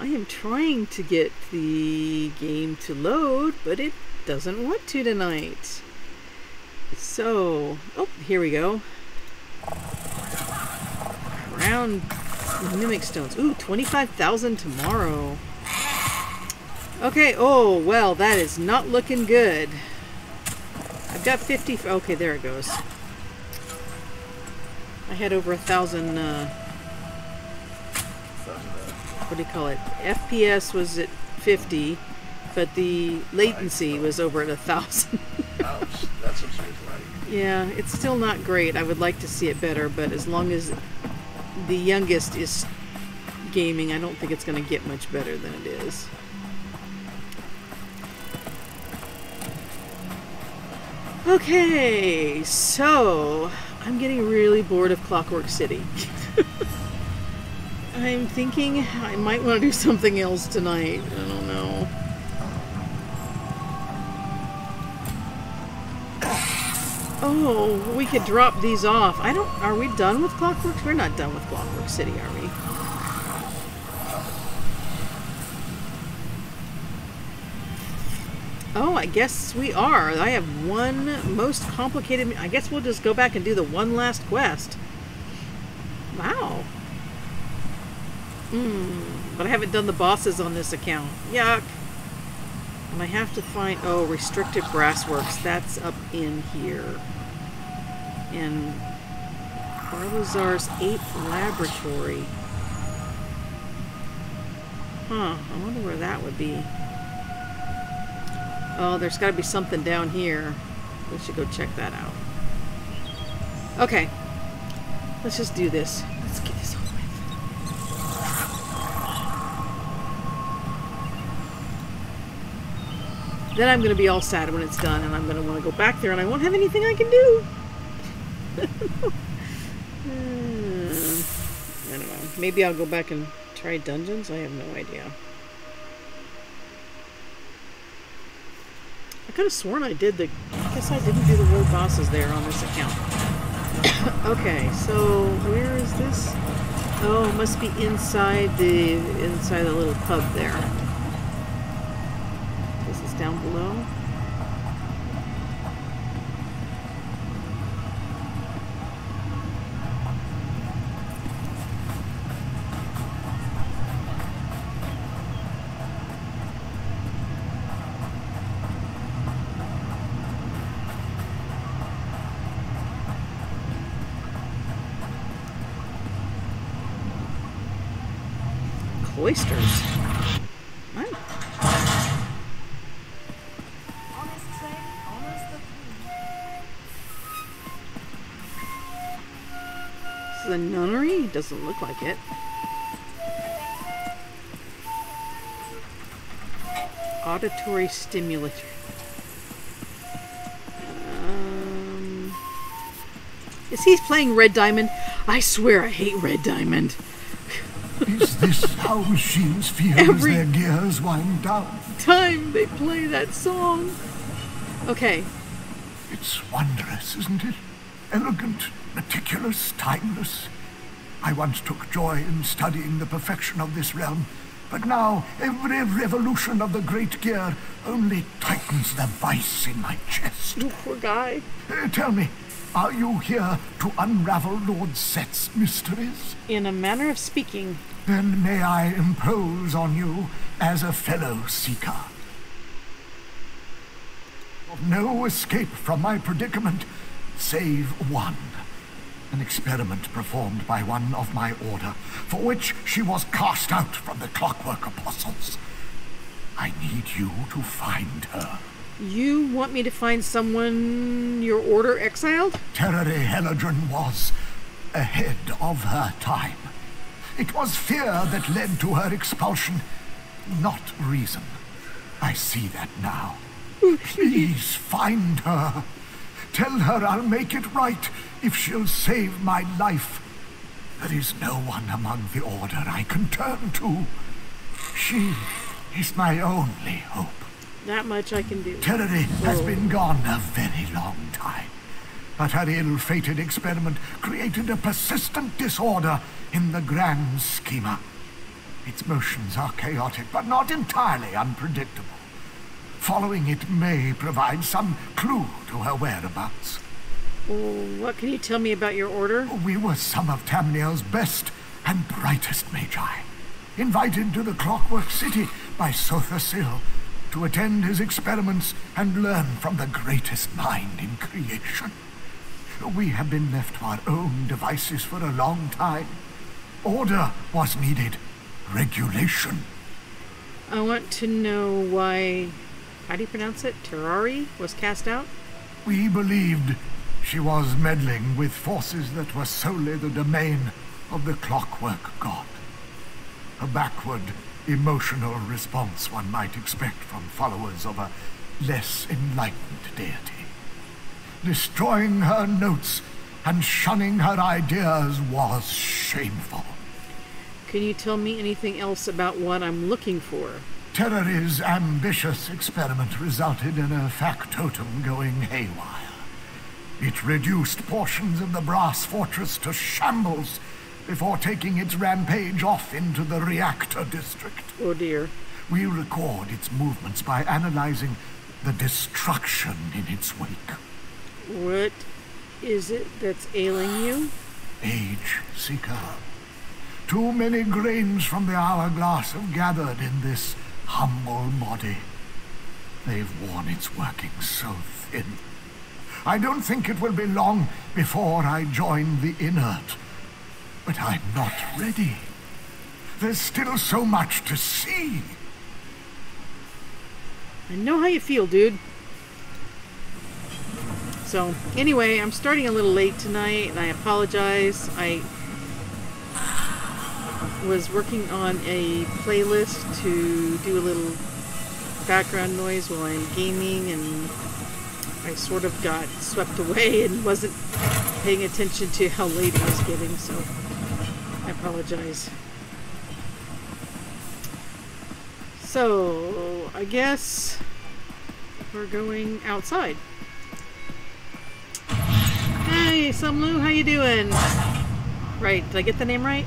I am trying to get the game to load, but it doesn't want to tonight. So, oh, here we go. Round mimic stones. Ooh, 25,000 tomorrow. Okay, oh, well, that is not looking good. I've got 50, okay, there it goes. I had over 1,000, what do you call it? FPS was at 50, but the latency was over at 1,000. Ouch, that's what she's like. Yeah, it's still not great. I would like to see it better, but as long as the youngest is gaming, I don't think it's going to get much better than it is. Okay, so I'm getting really bored of Clockwork City. I'm thinking I might want to do something else tonight. I don't know. Oh, we could drop these off. I don't... Are we done with Clockwork? We're not done with Clockwork City, are we? Oh, I guess we are. I have one most complicated... I guess we'll just go back and do the one last quest. Wow. But I haven't done the bosses on this account. Yuck. And I have to find... Oh, Restricted Brassworks. That's up in here. And Baralzar's Ape Laboratory. Huh. I wonder where that would be. Oh, there's got to be something down here. We should go check that out. Okay. Let's just do this. Let's get this over with. Then I'm going to be all sad when it's done, and I'm going to want to go back there, and I won't have anything I can do. I don't know. Maybe I'll go back and try dungeons? I have no idea. I could have sworn I did the... I guess I didn't do the world bosses there on this account. Okay, so where is this? Oh, it must be inside the little pub there. This is down below. Oysters. What? This is a nunnery? Doesn't look like it. Auditory stimulator. Is he playing Red Diamond? I swear I hate Red Diamond. Is this how machines feel as their gears wind down? Time they play that song. Okay. It's wondrous, isn't it? Elegant, meticulous, timeless. I once took joy in studying the perfection of this realm, but now every revolution of the great gear only tightens the vice in my chest. You poor guy. Tell me. Are you here to unravel Lord Set's mysteries? In a manner of speaking. Then may I impose on you as a fellow seeker. No escape from my predicament, save one. An experiment performed by one of my order, for which she was cast out from the Clockwork Apostles. I need you to find her. You want me to find someone your order exiled? Terri Halodren was ahead of her time. It was fear that led to her expulsion, not reason. I see that now. Please find her. Tell her I'll make it right if she'll save my life. There is no one among the order I can turn to. She is my only hope. That much I can do. Terri has been gone a very long time, but her ill-fated experiment created a persistent disorder in the grand schema. Its motions are chaotic, but not entirely unpredictable. Following it may provide some clue to her whereabouts. What can you tell me about your order? We were some of Tamriel's best and brightest magi, invited to the Clockwork City by Sotha Sil to attend his experiments and learn from the greatest mind in creation. We have been left to our own devices for a long time. Order was needed. Regulation. I want to know why... How do you pronounce it? Terari was cast out? We believed she was meddling with forces that were solely the domain of the Clockwork God. A backward, emotional response one might expect from followers of a less enlightened deity. Destroying her notes and shunning her ideas was shameful. Can you tell me anything else about what I'm looking for? Terrori's ambitious experiment resulted in a factotum going haywire. It reduced portions of the brass fortress to shambles before taking its rampage off into the reactor district. Oh dear. We record its movements by analyzing the destruction in its wake. What is it that's ailing you? Age Seeker. Too many grains from the hourglass have gathered in this humble body. They've worn its workings so thin. I don't think it will be long before I join the inert. But I'm not ready. There's still so much to see. I know how you feel, dude. So, anyway, I'm starting a little late tonight, and I apologize. I was working on a playlist to do a little background noise while I'm gaming, and I sort of got swept away and wasn't paying attention to how late it was getting, so I apologize. So, I guess we're going outside. Hey, Sumlu, how you doing? Right, did I get the name right?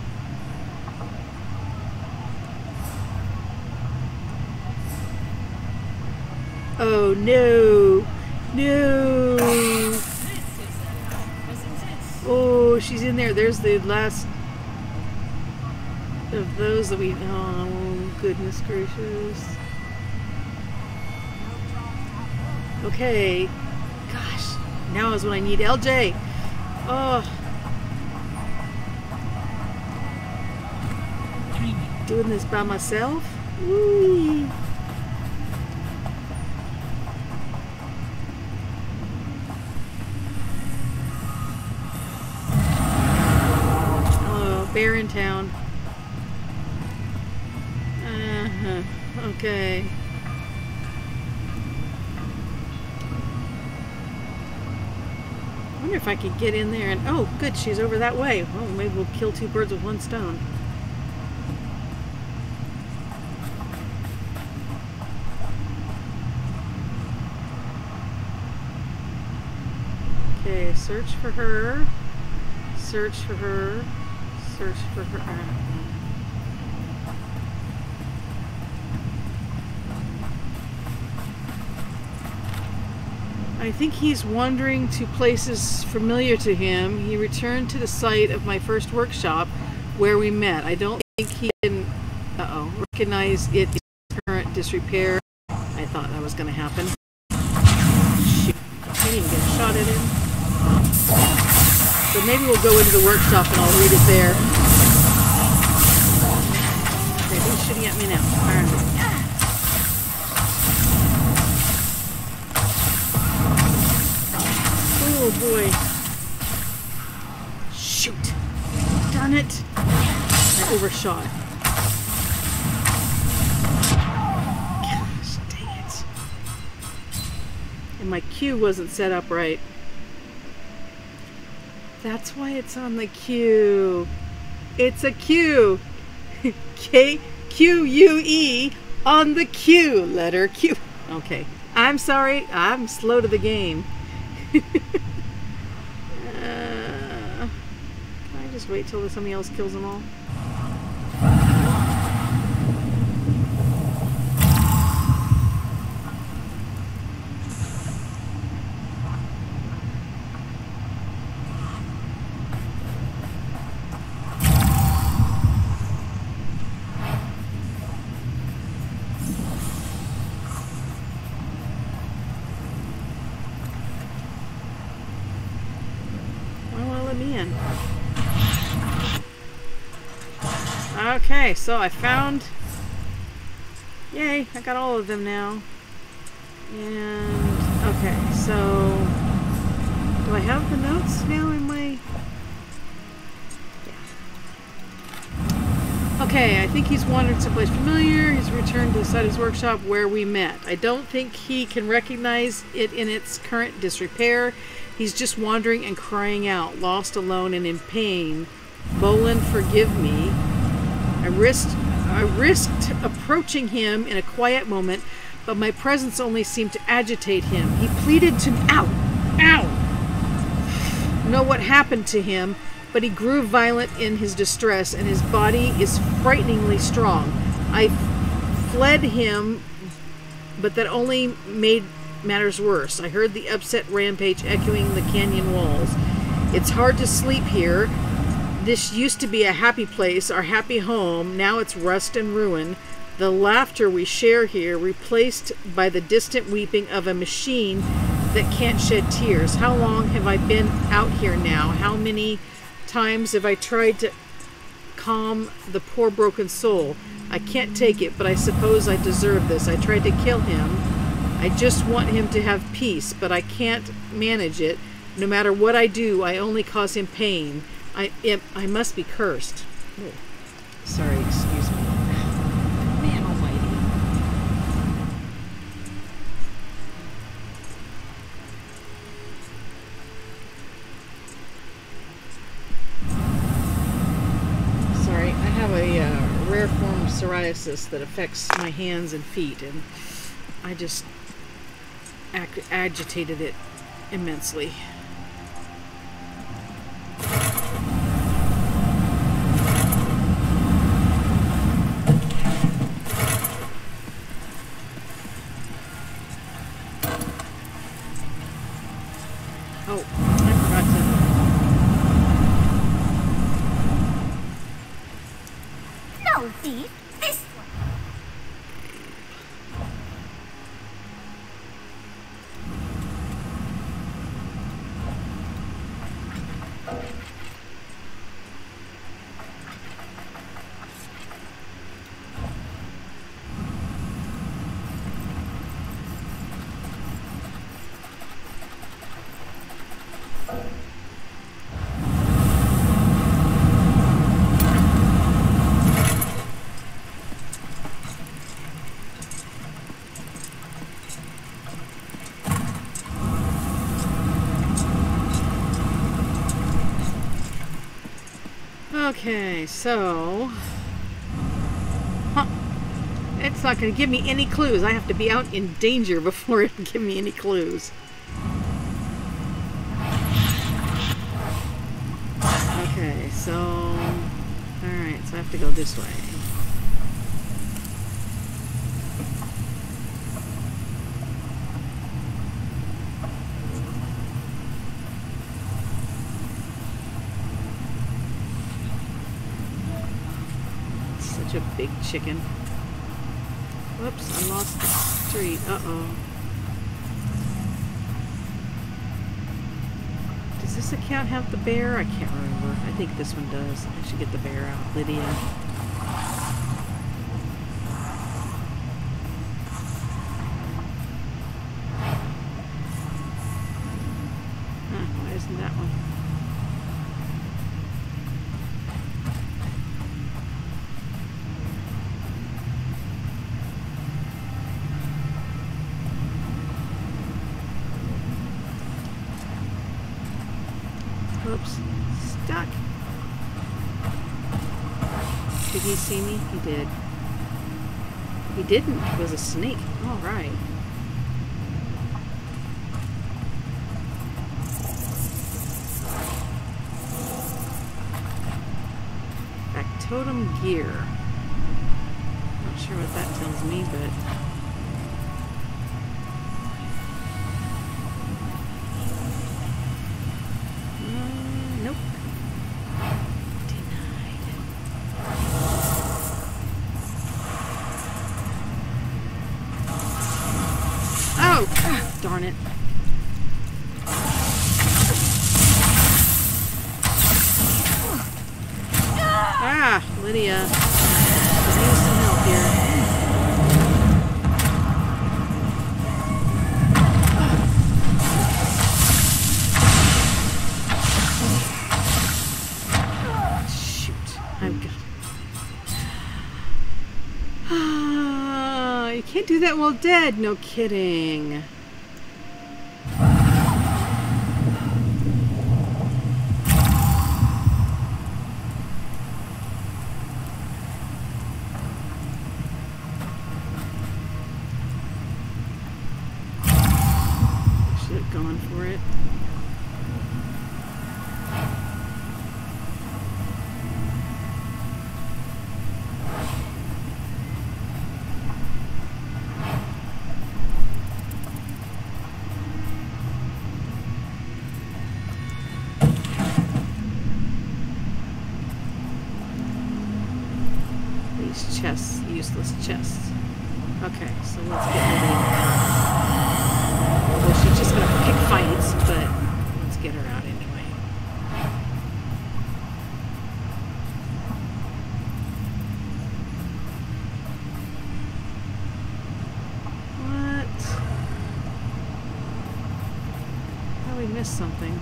Oh no! No! Oh, she's in there. There's the last of those that we... Oh, goodness gracious. Okay. Gosh. Now is when I need LJ. Oh. Doing this by myself? Whee! Bear in town. Okay. I wonder if I could get in there and... Oh, good, she's over that way. Well, maybe we'll kill two birds with one stone. Okay, search for her. Search for her. Search for her aunt. I think he's wandering to places familiar to him. He returned to the site of my first workshop where we met. I don't think he can recognize it in its current disrepair. I thought that was going to happen. Shoot. I can't even get a shot at him. So maybe we'll go into the workshop and I'll read it there. Okay, who's shooting at me now? All right. Oh boy. Shoot. Darn it. I overshot. Gosh, dang it. And my cue wasn't set up right. That's why it's on the queue. It's a queue. K-Q-U-E on the queue. Letter Q. Okay. I'm sorry. I'm slow to the game. Can I just wait till somebody else kills them all? Okay, so I found... Yay, I got all of them now. And... okay, so... do I have the notes now in my... yeah. Okay, I think he's wandered someplace familiar. He's returned to the site of his workshop where we met. I don't think he can recognize it in its current disrepair. He's just wandering and crying out, lost, alone, and in pain. Bolin, forgive me. I risked approaching him in a quiet moment, but my presence only seemed to agitate him. He pleaded to me, know what happened to him, but he grew violent in his distress, and his body is frighteningly strong. I fled him, but that only made matters worse. I heard the upset rampage echoing the canyon walls. It's hard to sleep here. This used to be a happy place, our happy home. Now it's rust and ruin. The laughter we share here replaced by the distant weeping of a machine that can't shed tears. How long have I been out here now? How many times have I tried to calm the poor broken soul? I can't take it, but I suppose I deserve this. I tried to kill him. I just want him to have peace, but I can't manage it. No matter what I do, I only cause him pain. I must be cursed. Oh, sorry, excuse me. Man almighty. Sorry, I have a rare form of psoriasis that affects my hands and feet, and I just agitated it immensely. Okay, so... huh. It's not going to give me any clues. I have to be out in danger before it can give me any clues. Okay, so... alright, so I have to go this way. Big chicken. Whoops, I lost the street. Uh-oh. Does this account have the bear? I can't remember. I think this one does. I should get the bear out. Lydia. Why isn't that one? Did he see me? He did. He didn't. It was a snake. All right. Back totem gear. Not sure what that tells me, but... darn it. Lydia could use some help here. Shoot. I'm good. You can't do that while dead. No kidding. Something.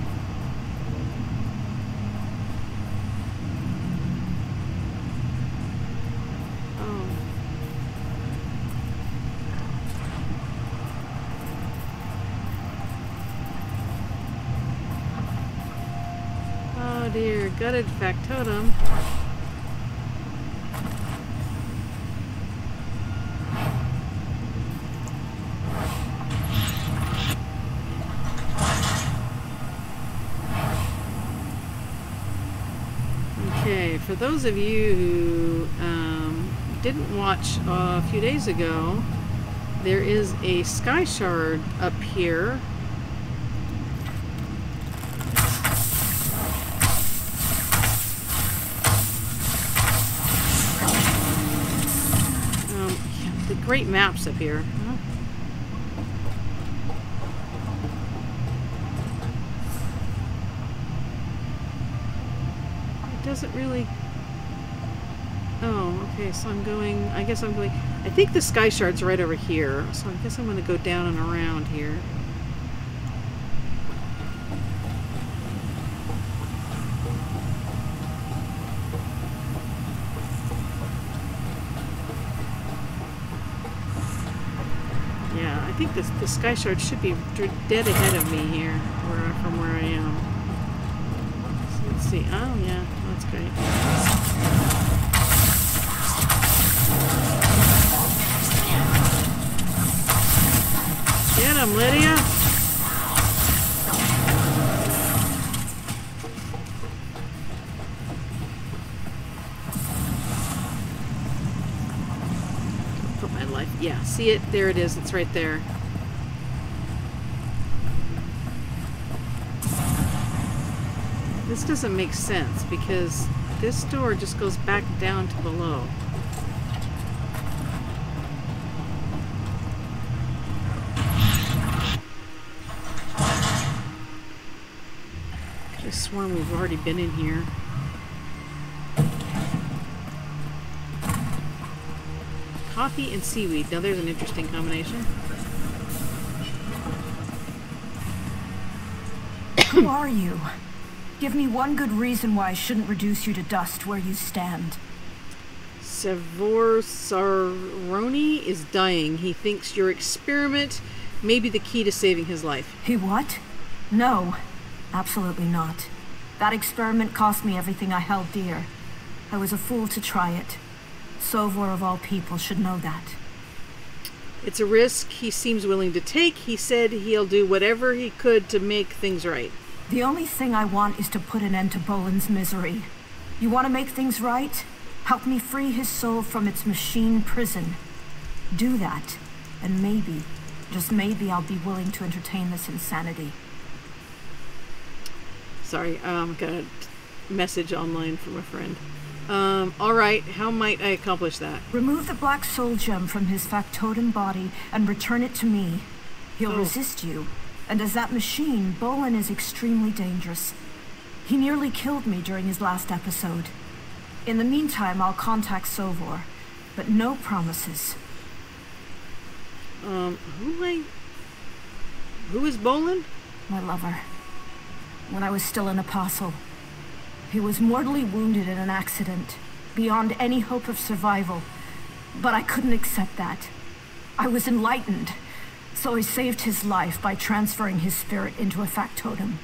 Oh. Oh dear, gutted factotum. For those of you who didn't watch a few days ago, there is a sky shard up here. The great maps up here. Huh? It doesn't really... Oh, okay, so I'm going, I think the sky shard's right over here, so I guess I'm going to go down and around here. Yeah, I think the sky shard should be dead ahead of me here, from where I am. So let's see, oh yeah, that's great. Get him, Lydia! Put my life. Yeah, see it? There it is. It's right there. This doesn't make sense because this door just goes back down to below. I swear we've already been in here. Coffee and seaweed. Now there's an interesting combination. Who are you? Give me one good reason why I shouldn't reduce you to dust where you stand. Sovor Saroni is dying. He thinks your experiment may be the key to saving his life. He what? No. Absolutely not. That experiment cost me everything I held dear. I was a fool to try it. Sovor of all people should know that. It's a risk he seems willing to take. He said he'll do whatever he could to make things right. The only thing I want is to put an end to Bolin's misery. You want to make things right? Help me free his soul from its machine prison. Do that, and maybe, just maybe, I'll be willing to entertain this insanity. Sorry, got a message online from a friend. Alright, how might I accomplish that? Remove the Black Soul Gem from his factotum body and return it to me. He'll resist you. And as that machine, Bolin is extremely dangerous. He nearly killed me during his last episode. In the meantime, I'll contact Sovor, but no promises. Who is Bolin? My lover. When I was still an apostle. He was mortally wounded in an accident, beyond any hope of survival. But I couldn't accept that. I was enlightened, so I saved his life by transferring his spirit into a factotum.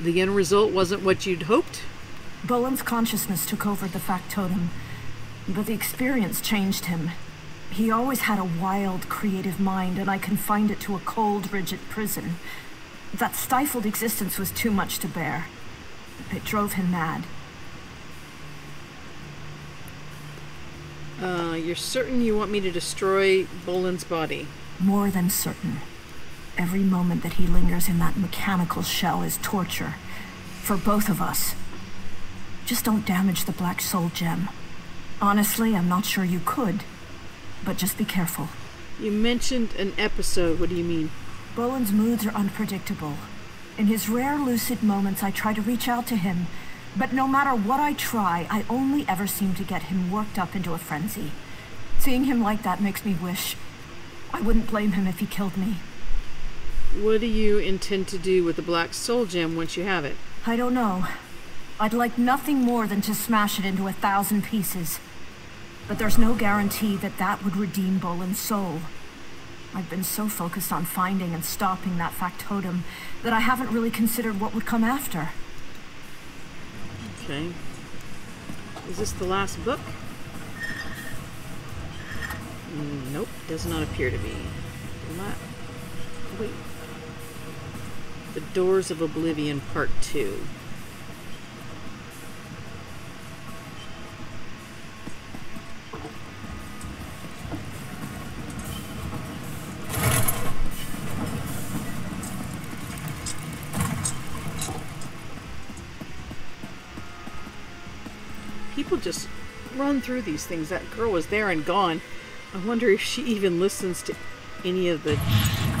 The end result wasn't what you'd hoped? Bolin's consciousness took over the factotum, but the experience changed him. He always had a wild, creative mind, and I confined it to a cold, rigid prison. That stifled existence was too much to bear. It drove him mad. You're certain you want me to destroy Bolin's body? More than certain. Every moment that he lingers in that mechanical shell is torture. For both of us. Just don't damage the Black Soul Gem. Honestly, I'm not sure you could. But just be careful. You mentioned an episode. What do you mean? Bolin's moods are unpredictable. In his rare lucid moments, I try to reach out to him. But no matter what I try, I only ever seem to get him worked up into a frenzy. Seeing him like that makes me wish. I wouldn't blame him if he killed me. What do you intend to do with the Black Soul Gem once you have it? I don't know. I'd like nothing more than to smash it into 1,000 pieces. But there's no guarantee that that would redeem Bolin's soul. I've been so focused on finding and stopping that factotum that I haven't really considered what would come after. Okay. Is this the last book? Nope, does not appear to be. Wait. The Doors of Oblivion Part 2. Just run through these things. That girl was there and gone. I wonder if she even listens to any of the...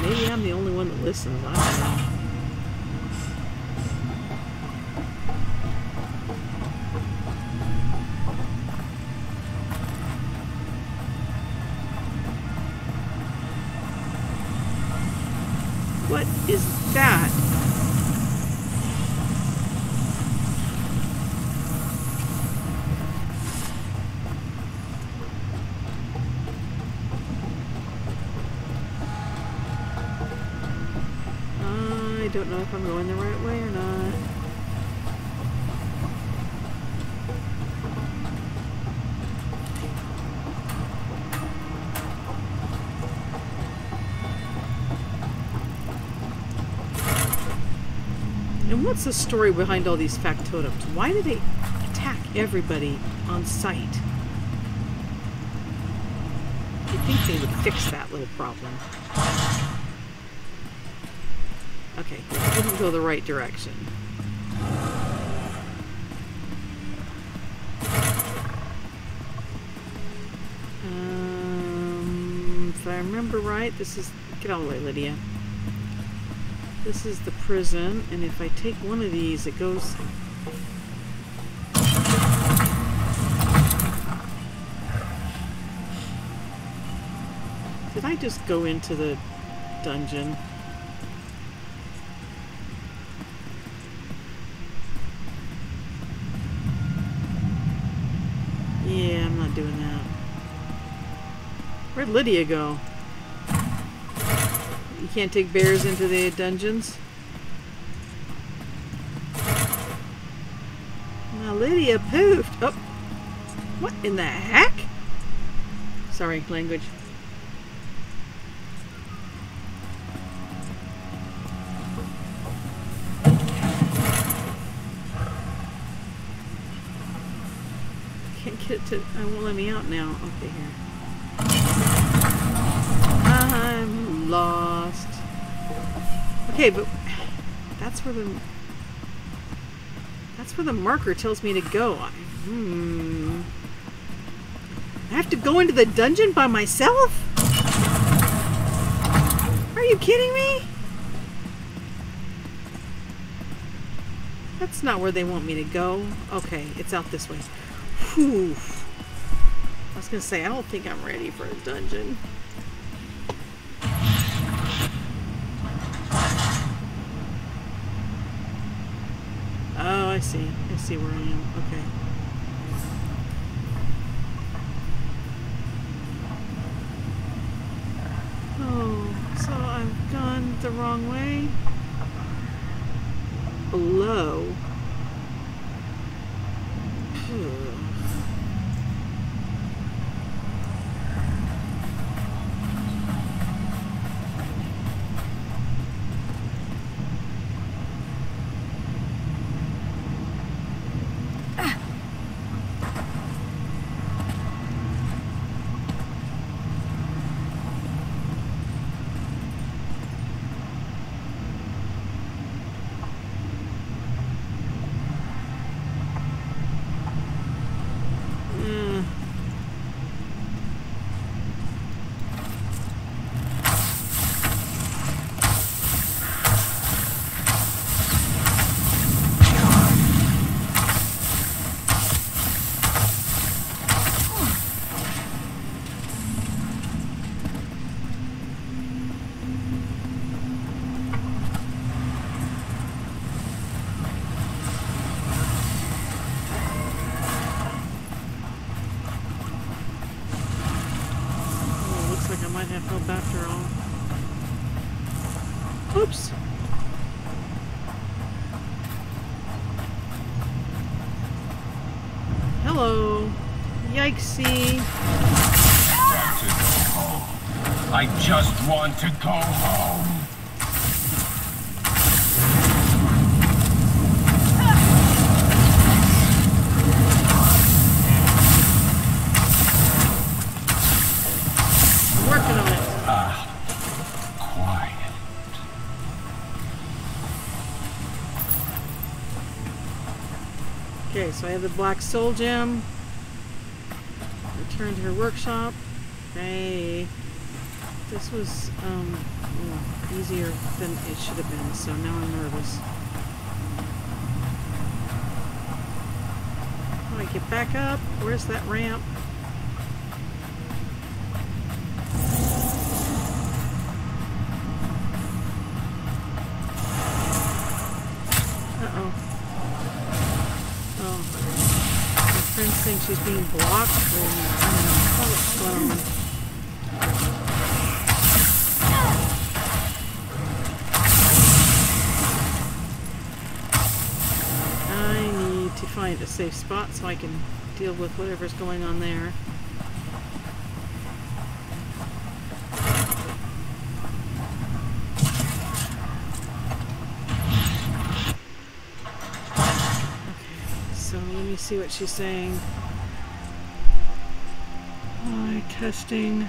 Maybe I'm the only one that listens. I don't know. What is that? If I'm going the right way or not. And what's the story behind all these factotums? Why do they attack everybody on sight? You'd think they would fix that little problem. Okay, I didn't go the right direction. If I remember right, this is... Get out of the way, Lydia. This is the prison, and if I take one of these, it goes... Did I just go into the dungeon? Where'd Lydia go? You can't take bears into the dungeons? Now Lydia poofed! Oh! What in the heck? Sorry, language. Can't get it to... I won't let me out now. Okay, here. I'm lost. Okay, but that's where the marker tells me to go. I have to go into the dungeon by myself? Are you kidding me? That's not where they want me to go. Okay, it's out this way. Whew. I was gonna say, I don't think I'm ready for a dungeon. Oh, I see. I see where I am. Okay. Oh, so I've gone the wrong way. Below. Ugh. To go home. Working on it. Quiet. Okay, so I have the Black Soul Gem. Return to her workshop. Hey. This was easier than it should have been, so now I'm nervous. All right, get back up. Where's that ramp? Uh-oh. Oh. My friend thinks she's being blocked. I don't know what's going on. Find a safe spot so I can deal with whatever's going on there. Okay, so let me see what she's saying. Testing.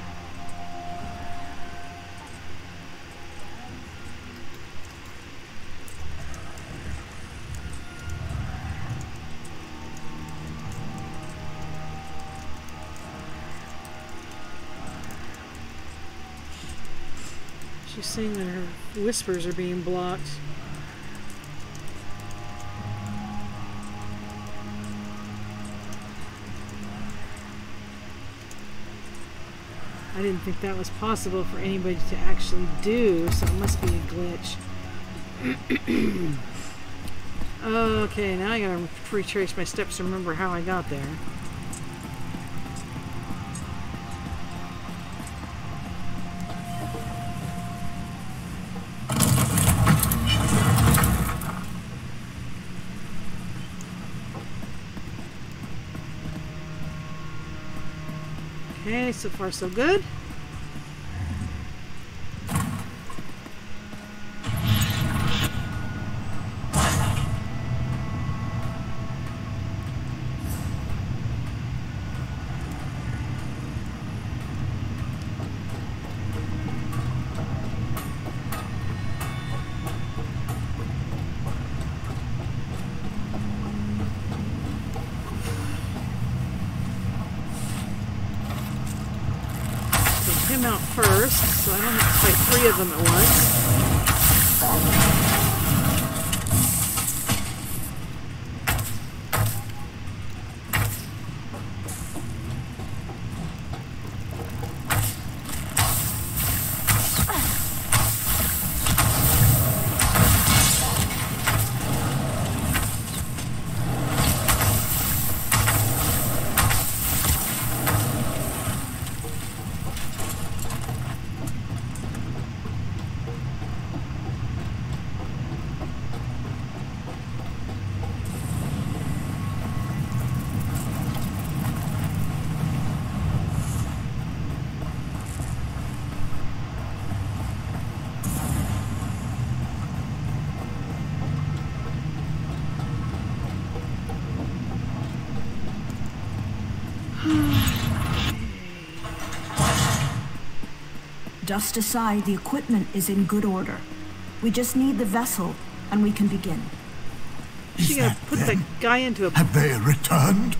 Seeing that her whispers are being blocked. I didn't think that was possible for anybody to actually do, so it must be a glitch. Okay, now I gotta retrace my steps to remember how I got there. So far, so good. Them at once. Dust aside, the equipment is in good order. We just need the vessel, and we can begin. She's gonna put the guy into a... Have they returned?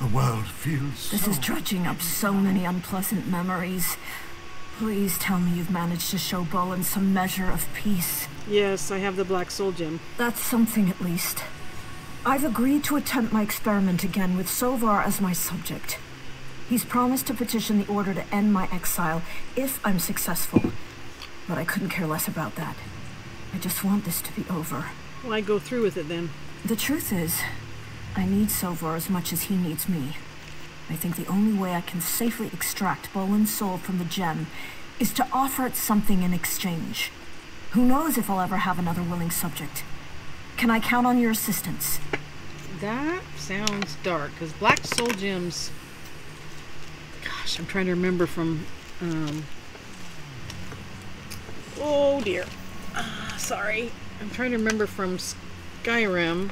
The world feels This is dredging up so many unpleasant memories. Please tell me you've managed to show Bolin some measure of peace. Yes, I have the Black Soul Gem. That's something at least. I've agreed to attempt my experiment again with Sovor as my subject. He's promised to petition the Order to end my exile if I'm successful. But I couldn't care less about that. I just want this to be over. Why go through with it then? The truth is, I need Sovor as much as he needs me. I think the only way I can safely extract Bolin's soul from the gem is to offer it something in exchange. Who knows if I'll ever have another willing subject. Can I count on your assistance? That sounds dark, because Black Soul Gems... Gosh, I'm trying to remember from... Oh dear. Sorry. I'm trying to remember from Skyrim.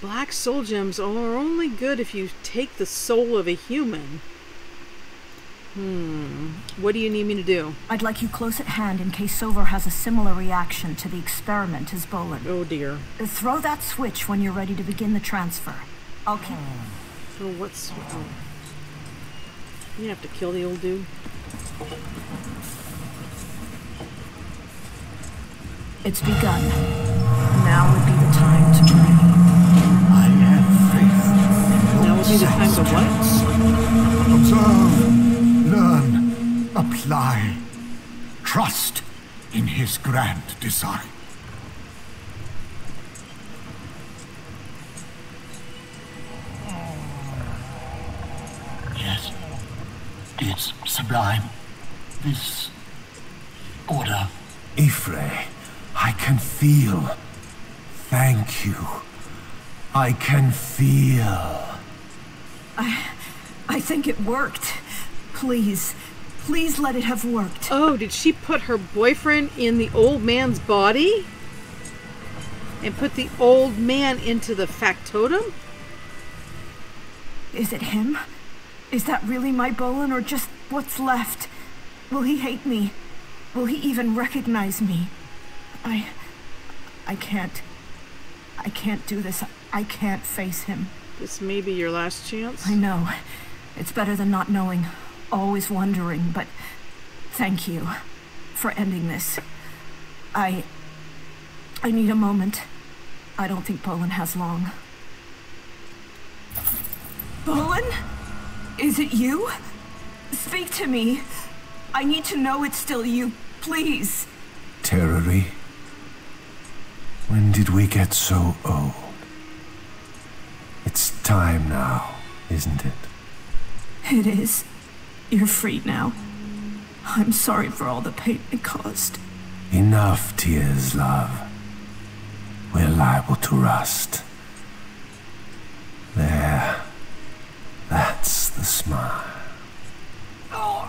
Black Soul Gems are only good if you take the soul of a human. What do you need me to do? I'd like you close at hand in case Sovor has a similar reaction to the experiment as Bolin. Oh dear. Throw that switch when you're ready to begin the transfer. I'll kill him. So what's... Oh. You have to kill the old dude. It's begun. Now would be the time to pray. I have faith. Now would be the time to what? Observe, learn, apply, trust in his grand design. Yes, it's sublime. This order. Ifre. I can feel. Thank you. I can feel. I think it worked. Please. Please let it have worked. Oh, did she put her boyfriend in the old man's body? And put the old man into the factotum? Is it him? Is that really my Bolin or just what's left? Will he hate me? Will he even recognize me? I can't do this. I can't face him. This may be your last chance. I know. It's better than not knowing, always wondering, but thank you for ending this. I need a moment. I don't think Bolin has long. Bolin? Is it you? Speak to me. I need to know it's still you, please. Terri? When did we get so old? It's time now, isn't it? It is. You're free now. I'm sorry for all the pain it caused. Enough tears, love. We're liable to rust. There. That's the smile. Oh.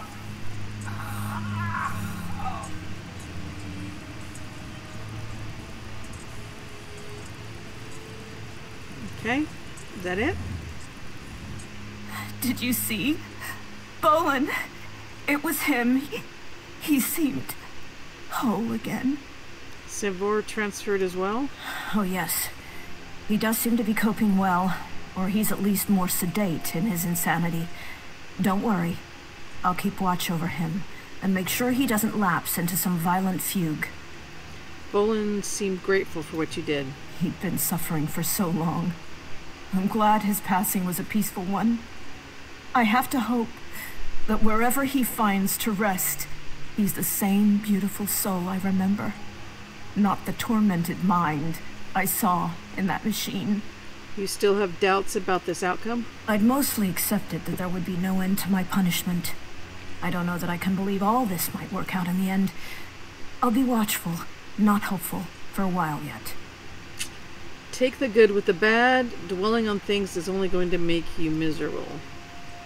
Okay, is that it? Did you see? Bolin! It was him. He seemed whole again. Sovor transferred as well? Oh yes. He does seem to be coping well, or he's at least more sedate in his insanity. Don't worry. I'll keep watch over him, and make sure he doesn't lapse into some violent fugue. Bolin seemed grateful for what you did. He'd been suffering for so long. I'm glad his passing was a peaceful one. I have to hope that wherever he finds to rest, he's the same beautiful soul I remember. Not the tormented mind I saw in that machine. You still have doubts about this outcome? I'd mostly accepted that there would be no end to my punishment. I don't know that I can believe all this might work out in the end. I'll be watchful, not hopeful, for a while yet. Take the good with the bad. Dwelling on things is only going to make you miserable.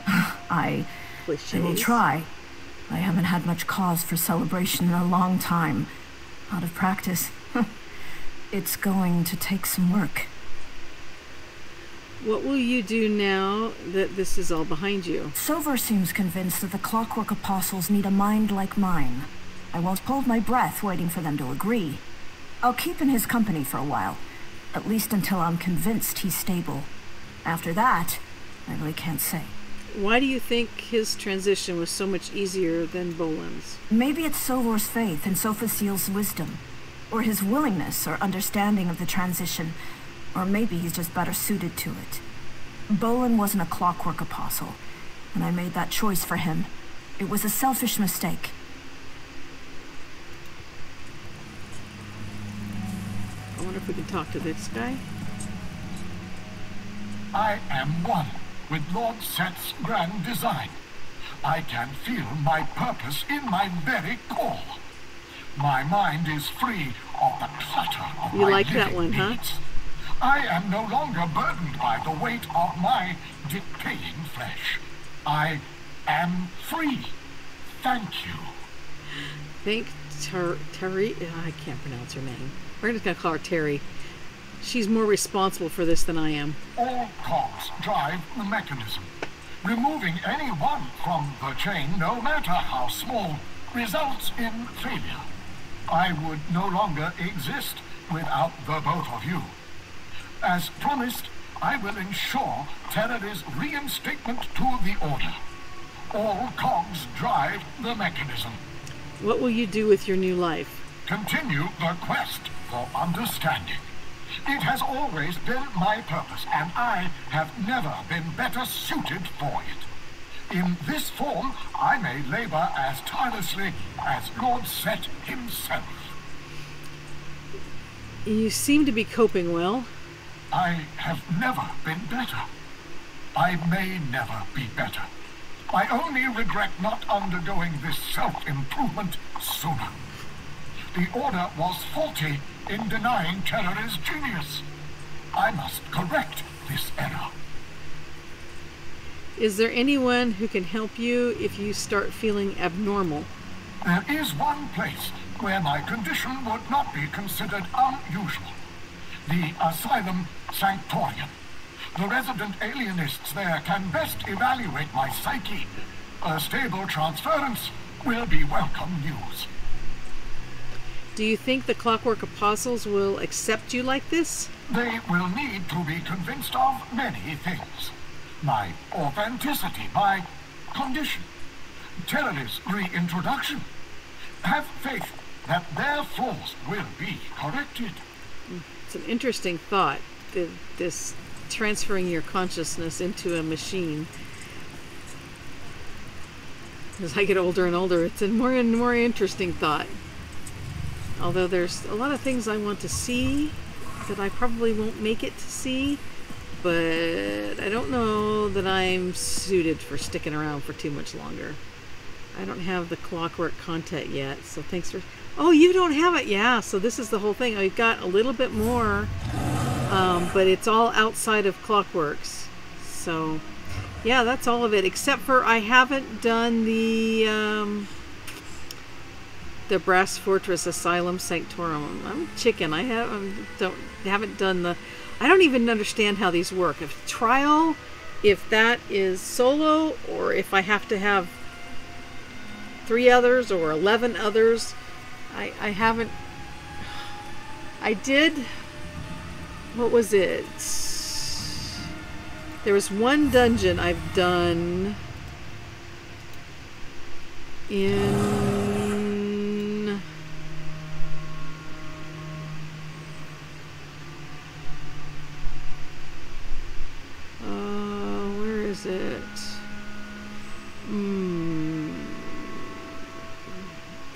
I will try. I haven't had much cause for celebration in a long time. Out of practice. It's going to take some work. What will you do now that this is all behind you? Sovor seems convinced that the Clockwork Apostles need a mind like mine. I won't hold my breath waiting for them to agree. I'll keep in his company for a while, at least until I'm convinced he's stable. After that, I really can't say. Why do you think his transition was so much easier than Bolin's? Maybe it's Sovor's faith in Sotha Sil's wisdom, or his willingness or understanding of the transition, or maybe he's just better suited to it. Bolin wasn't a Clockwork Apostle, and I made that choice for him. It was a selfish mistake. I wonder if we can talk to this guy. I am one with Lord Set's grand design. I can feel my purpose in my very core. My mind is free of the clutter of my living needs. Huh? I am no longer burdened by the weight of my decaying flesh. I am free. Thank you. Thank Terri. I can't pronounce her name. We're just going to call her Terri. She's more responsible for this than I am. All cogs drive the mechanism. Removing any one from the chain, no matter how small, results in failure. I would no longer exist without the both of you. As promised, I will ensure Terror's reinstatement to the order. All cogs drive the mechanism. What will you do with your new life? Continue the quest for understanding. It has always been my purpose, and I have never been better suited for it. In this form, I may labor as tirelessly as Lord Set himself. You seem to be coping well. I have never been better. I may never be better. I only regret not undergoing this self-improvement sooner. The order was faulty in denying Terror's genius. I must correct this error. Is there anyone who can help you if you start feeling abnormal? There is one place where my condition would not be considered unusual. The Asylum Sanctorium. The resident alienists there can best evaluate my psyche. A stable transference will be welcome news. Do you think the Clockwork Apostles will accept you like this? They will need to be convinced of many things. My authenticity, my condition, Terror's reintroduction. Have faith that their flaws will be corrected. It's an interesting thought, this transferring your consciousness into a machine. As I get older and older, it's a more and more interesting thought. Although there's a lot of things I want to see that I probably won't make it to see, but I don't know that I'm suited for sticking around for too much longer. I don't have the clockwork content yet, so thanks for... Oh, you don't have it! Yeah, so this is the whole thing. I've got a little bit more, but it's all outside of clockworks. So, yeah, that's all of it, except for I haven't done the Brass Fortress Asylum Sanctorum. I'm chicken. I haven't done the... I don't even understand how these work. If trial, if that is solo, or if I have to have 3 others or 11 others. I haven't... I did... What was it? There was one dungeon I've done in...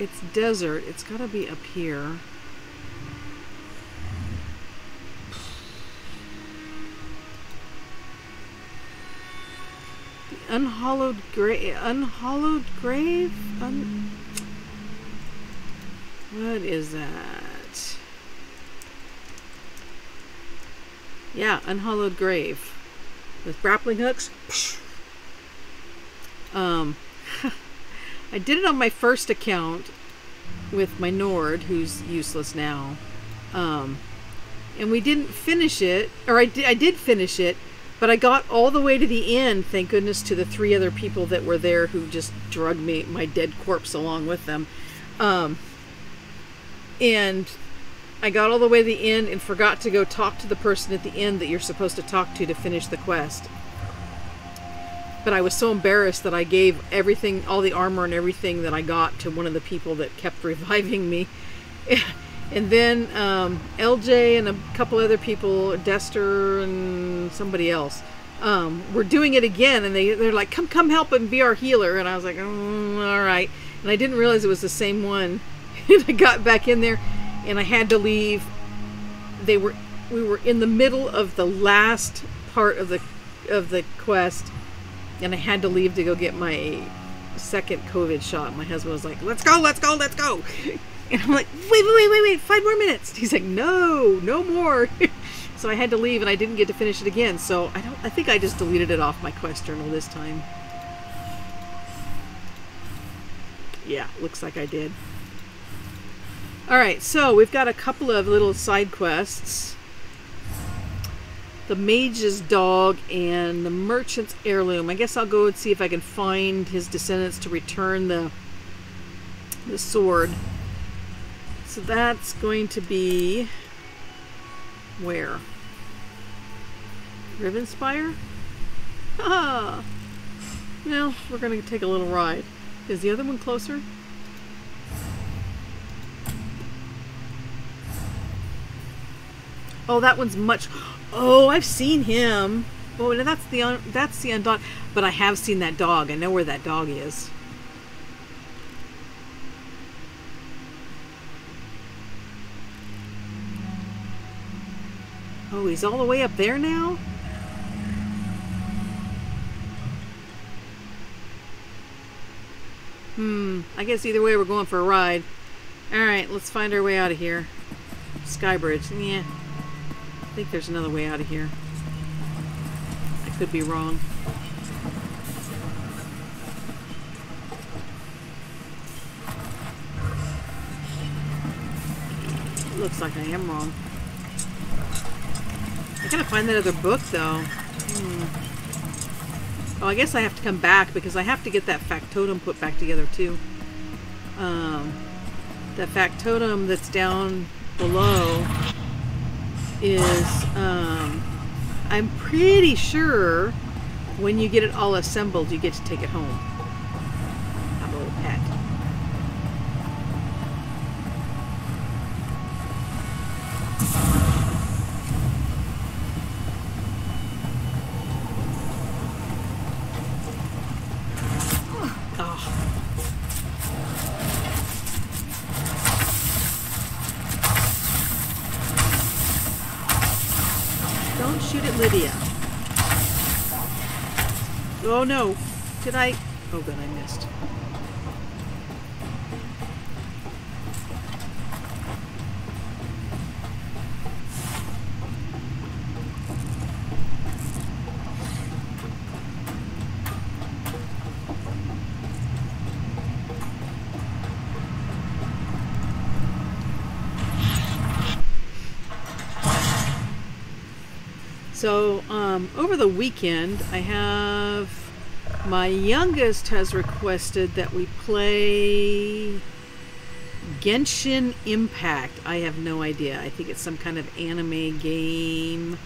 It's desert. It's gotta be up here. The unhollowed grave. Unhollowed grave. What is that? Yeah, unhollowed grave with grappling hooks. I did it on my first account with my Nord, who's useless now, and we didn't finish it, or I did finish it, But I got all the way to the end, thank goodness, to the three other people that were there who just drugged me, my dead corpse, along with them. And I got all the way to the end and forgot to go talk to the person at the end that you're supposed to talk to finish the quest. But I was so embarrassed that I gave everything, all the armor and everything that I got, to one of the people that kept reviving me. And then LJ and a couple other people, Dester and somebody else, were doing it again, and they're like, come help and be our healer. And I was like, all right. And I didn't realize it was the same one. And I got back in there, and I had to leave. We were in the middle of the last part of the quest, and I had to leave to go get my second COVID shot. My husband was like, let's go, let's go, let's go. And I'm like, wait, 5 more minutes. He's like, no more. So I had to leave, and I didn't get to finish it again. So I think I just deleted it off my quest journal this time. Yeah, looks like I did. All right, so we've got a couple of little side quests. The Mage's Dog and the Merchant's Heirloom. I guess I'll go and see if I can find his descendants to return the sword. So that's going to be where? Rivenspire? Ah! Well, we're going to take a little ride. Is the other one closer? Oh, that one's much. Oh, I've seen him. Oh, that's the undog. But I have seen that dog. I know where that dog is. Oh, he's all the way up there now? I guess either way we're going for a ride. Alright, let's find our way out of here. Skybridge. Yeah. I think there's another way out of here. I could be wrong. Looks like I am wrong. I gotta find that other book, though. Oh, I guess I have to come back because I have to get that factotum put back together, too. That factotum that's down below is, I'm pretty sure when you get it all assembled, you get to take it home. I'm a little pet. Oh no, did I? Oh god, I missed. So, over the weekend, I have. My youngest has requested that we play Genshin Impact. I have no idea. I think it's some kind of anime game.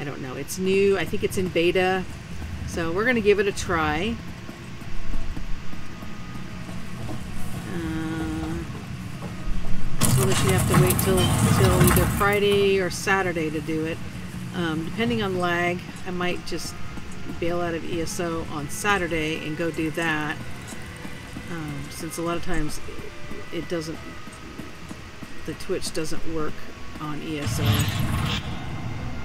I don't know. It's new. I think it's in beta. So we're going to give it a try. So we should have to wait till either Friday or Saturday to do it. Depending on lag, I might just bail out of ESO on Saturday and go do that, since a lot of times it doesn't, the Twitch doesn't work on ESO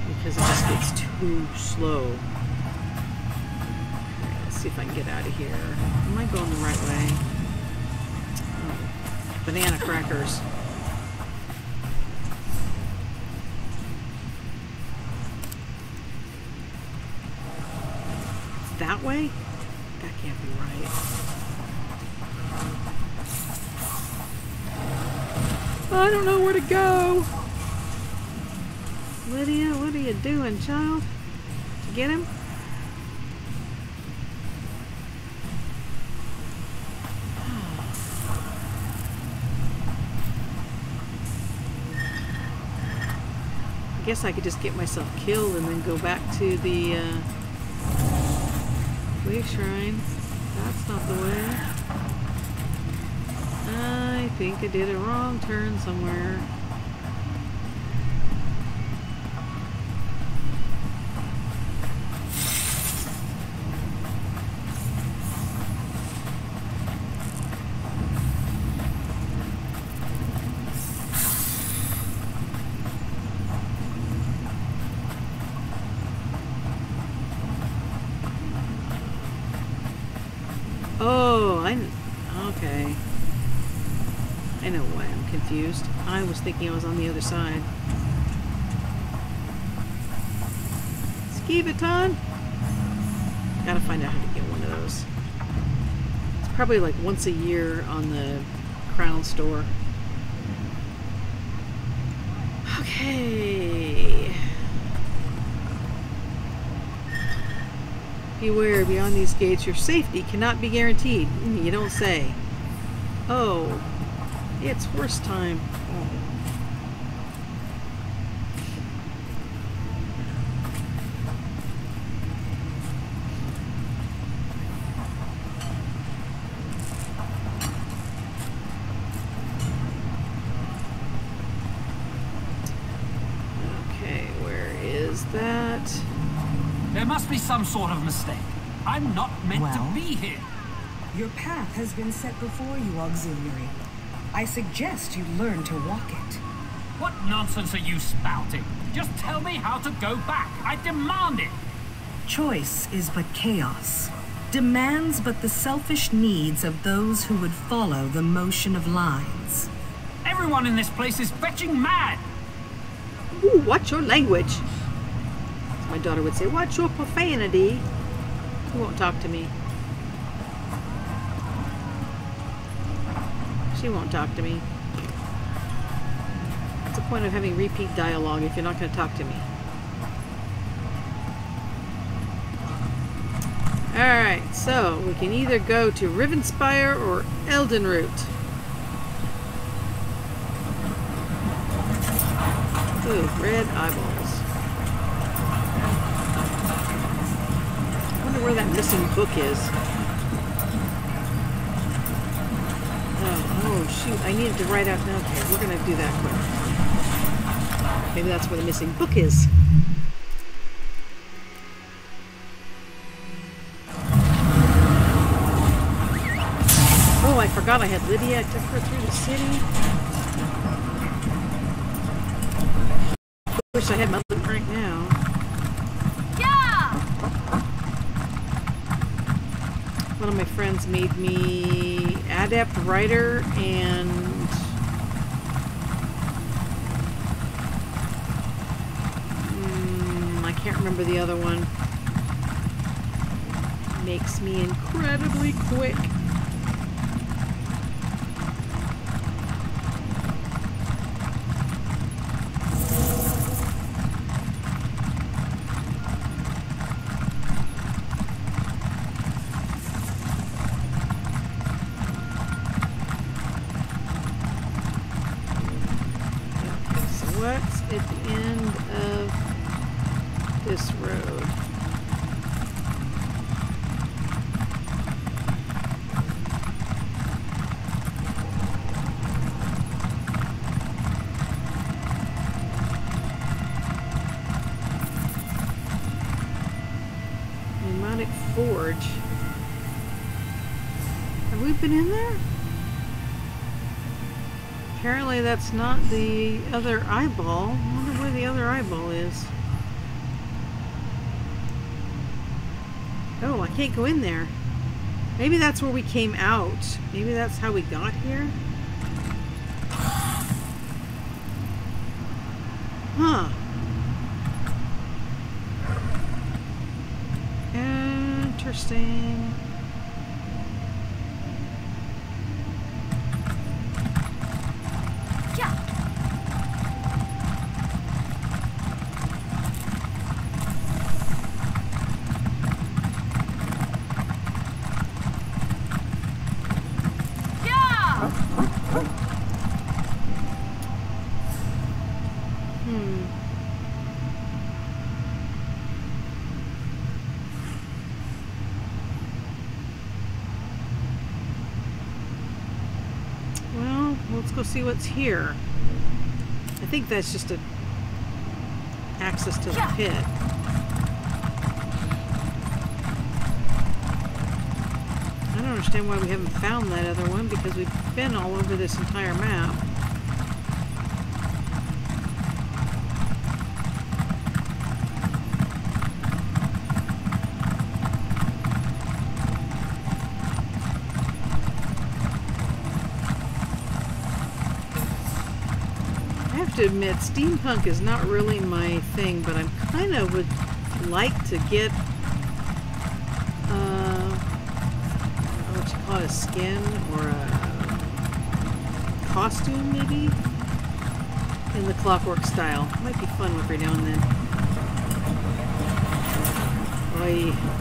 because it just gets too slow. Alright, let's see if I can get out of here. Am I going the right way? Oh, banana crackers. That way? That can't be right. I don't know where to go. Lydia, what are you doing, child? Get him? I guess I could just get myself killed and then go back to the Wave Shrine. That's not the way. I think I did a wrong turn somewhere. I was thinking I was on the other side. Ski baton? Gotta find out how to get one of those. It's probably like once a year on the Crown Store. Okay. Beware, beyond these gates, your safety cannot be guaranteed. You don't say. Oh. It's worse time. Okay, where is that? There must be some sort of mistake. I'm not meant to be here. Your path has been set before you, Auxiliary. I suggest you learn to walk it. What nonsense are you spouting? Just tell me how to go back. I demand it. Choice is but chaos. Demands but the selfish needs of those who would follow the motion of lines. Everyone in this place is fetching mad. Ooh, watch your language. As my daughter would say, watch your profanity. You won't talk to me. She won't talk to me. What's the point of having repeat dialogue if you're not going to talk to me? Alright, so we can either go to Rivenspire or Eldenroot. Ooh, red eyeballs. I wonder where that missing book is. Shoot, I needed to write out. Okay, we're gonna do that quick. Maybe that's where the missing book is. Oh, I forgot I had Lydia. I took her through the city. I wish I had my look right now. Yeah! One of my friends made me Adept Writer and I can't remember the other one. Makes me incredibly quick. That's not the other eyeball. I wonder where the other eyeball is. Oh, I can't go in there. Maybe that's where we came out. Maybe that's how we got here. Huh. Interesting. Well, let's go see what's here. I think that's just a access to the pit. I don't understand why we haven't found that other one, because we've been all over this entire map. To admit, steampunk is not really my thing, but I'm kind of would like to get what you call it, a skin or a costume maybe in the Clockwork style. Might be fun every now and then. Oy.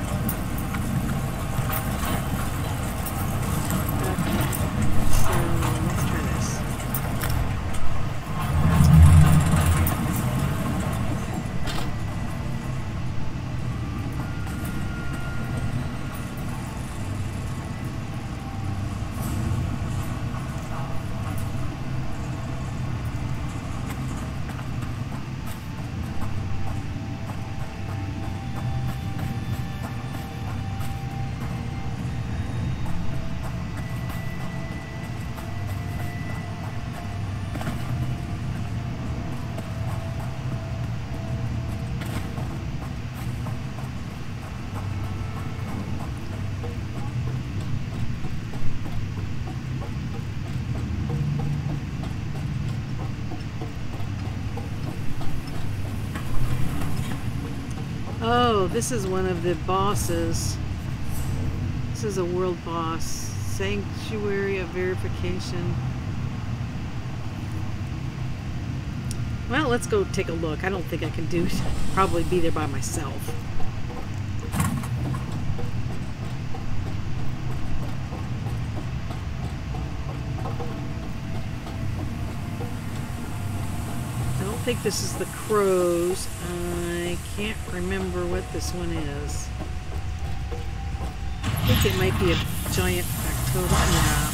This is one of the bosses. This is a world boss. Sanctuary of Verification. Well, let's go take a look. I don't think I can do it. I'll probably be there by myself. I don't think this is the crows. Can't remember what this one is. I think it might be a giant october. Yeah.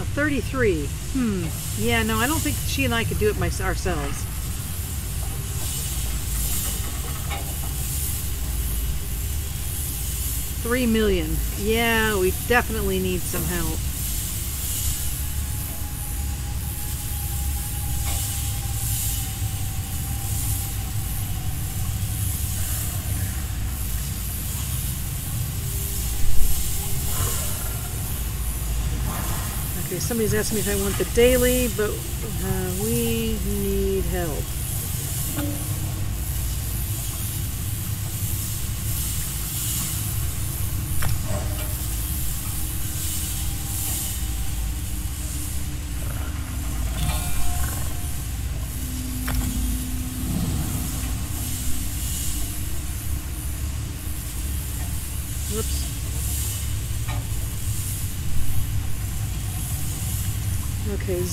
A 33. Yeah, no, I don't think she and I could do it ourselves. $3 million. Yeah, we definitely need some help. Somebody's asking me if I want the daily, but we need help.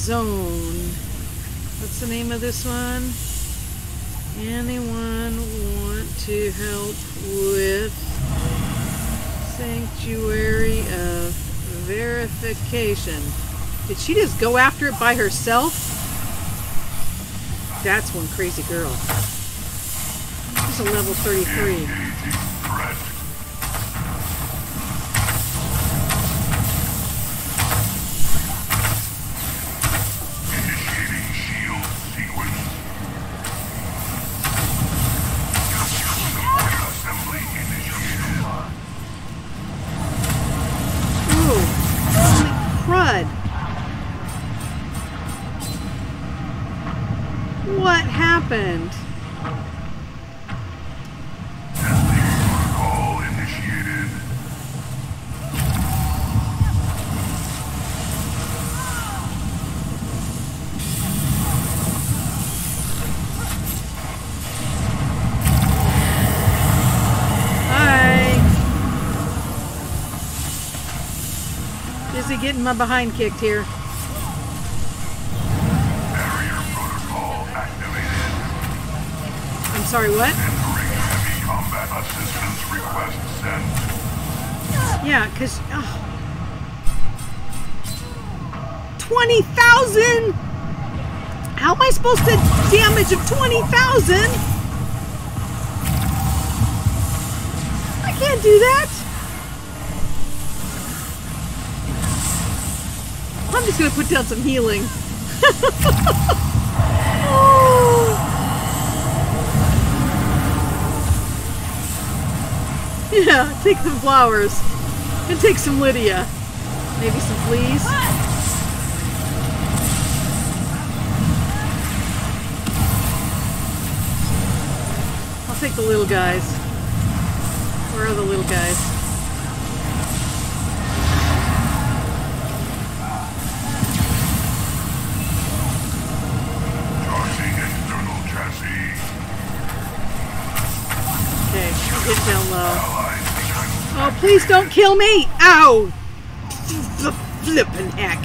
Zone. What's the name of this one? Anyone want to help with Sanctuary of Verification? Did she just go after it by herself? That's one crazy girl. She's a level 33. Getting my behind kicked here. Barrier protocol activated. I'm sorry, what? Heavy combat assistance request sent. Yeah, because... Oh. 20,000? How am I supposed to damage of 20,000? I can't do that. I'm just going to put down some healing. Oh. Yeah, take some flowers. And take some Lydia. Maybe some fleas. I'll take the little guys. Where are the little guys? Get down low. Oh, please don't kill me! Ow! The flippin' heck.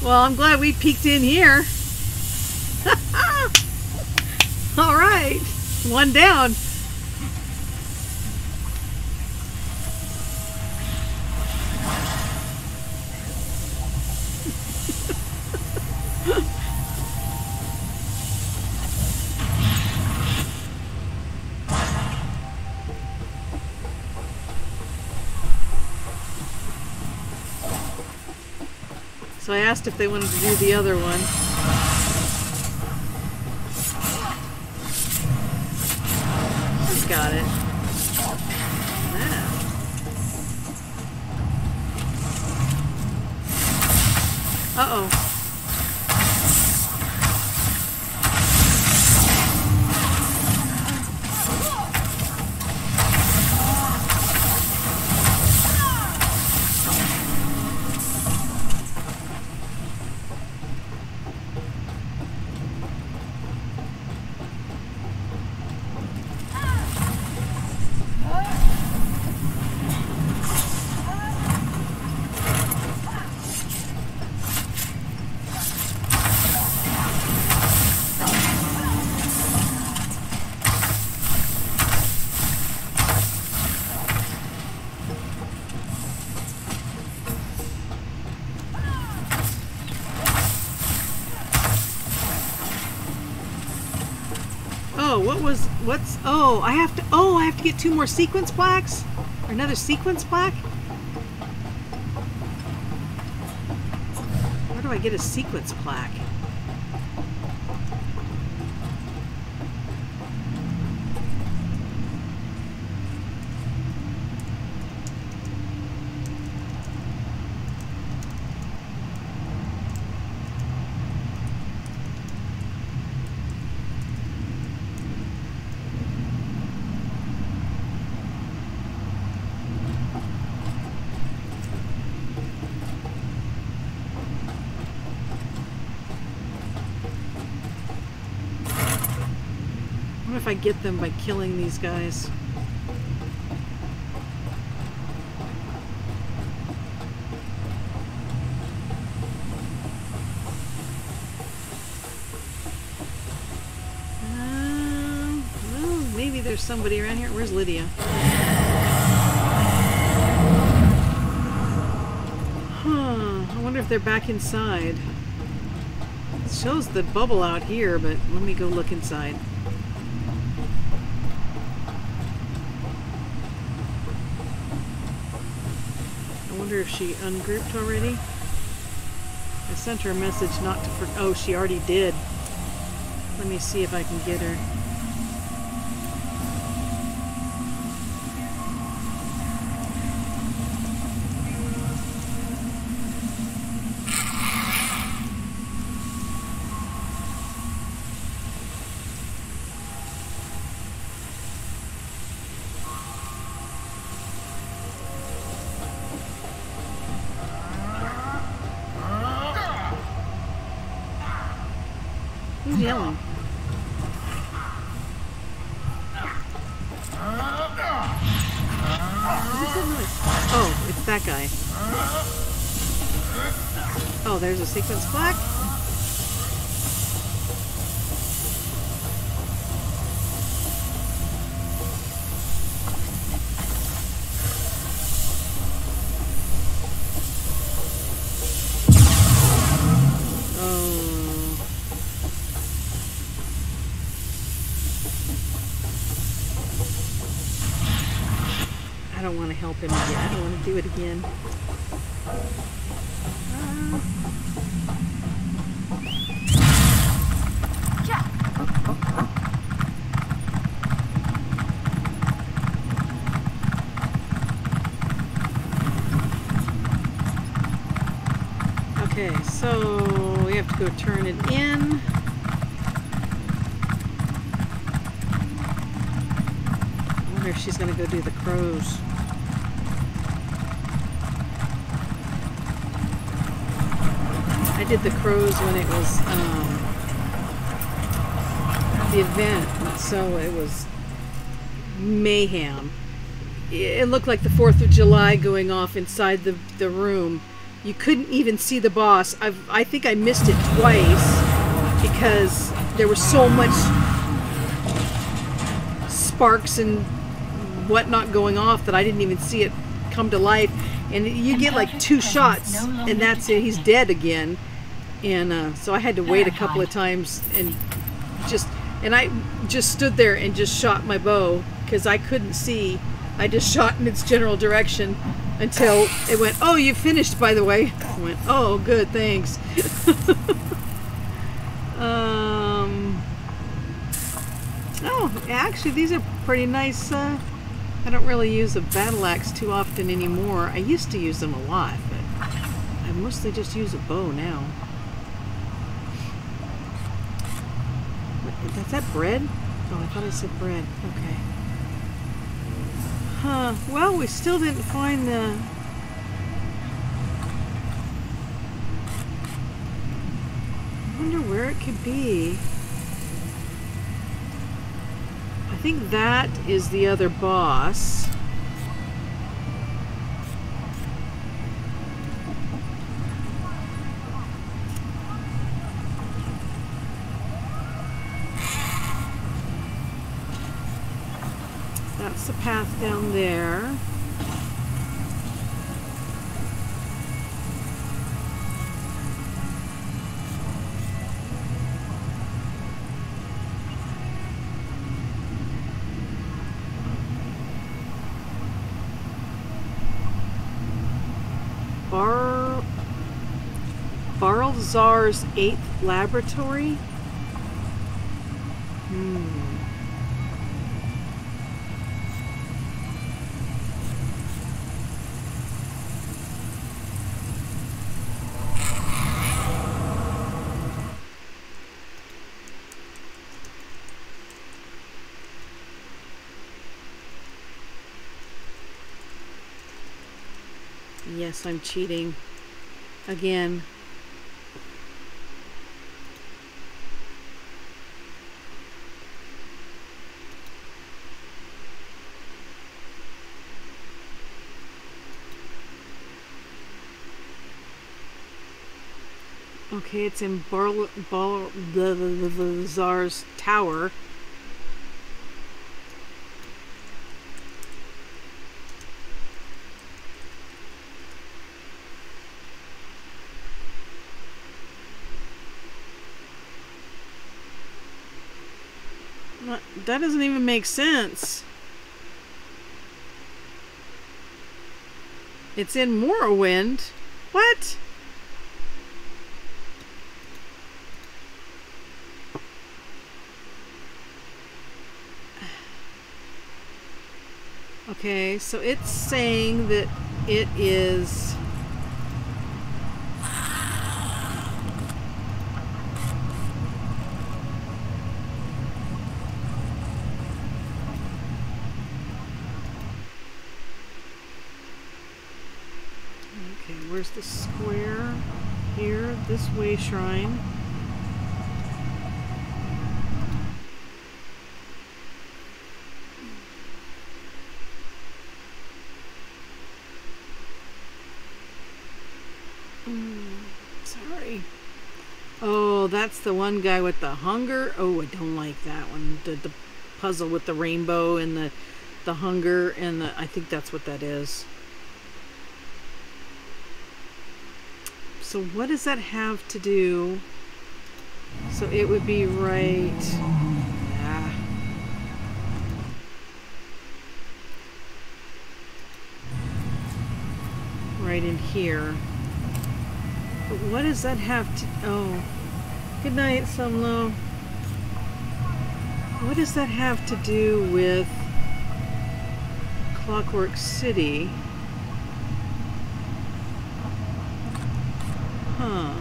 Well, I'm glad we peeked in here. All right, one down. So I asked if they wanted to do the other one. Just got it. Ah. Uh-oh. What's... Oh, I have to get 2 more sequence blacks? Or another sequence black? Where do I get a sequence black? I get them by killing these guys. Well, maybe there's somebody around here. Where's Lydia? Huh, I wonder if they're back inside. It shows the bubble out here, but let me go look inside. If she ungrouped already. I sent her a message not to... Oh, she already did. Let me see if I can get her. yelling. What's that noise? Oh, it's that guy. Oh, there's a sequence black. Again. Okay, so we have to go turn it in. I wonder if she's going to go do the crows. I did the crows when it was the event, so it was mayhem. It looked like the 4th of July going off inside the room. You couldn't even see the boss. I think I missed it twice because there was so much sparks and whatnot going off that I didn't even see it come to life. And you get like 2 shots and that's it, he's dead again. And so I had to wait a couple of times and I just stood there and just shot my bow because I couldn't see. I just shot in its general direction until it went, oh, you finished, by the way. I went, oh, good, thanks. Oh, actually, these are pretty nice. I don't really use a battle axe too often anymore. I used to use them a lot, but I mostly just use a bow now. Is that bread? Oh, I thought I said bread. Okay. Huh. Well, we still didn't find the... I wonder where it could be. I think that is the other boss. The path down there. Baralzar's Ape Laboratory. Yes, I'm cheating again. Okay, it's in Baralzar's Tower. That doesn't even make sense. It's in Morrowind. What? Okay, so it's saying that it is... There's the square here, this way shrine. that's the one guy with the hunger. Oh, I don't like that one. The puzzle with the rainbow and the hunger and the, I think that's what that is. So what does that have to do? So it would be right. Yeah. Right in here. But what does that have to... Oh. Good night, Sumlo. What does that have to do with Clockwork City? Huh.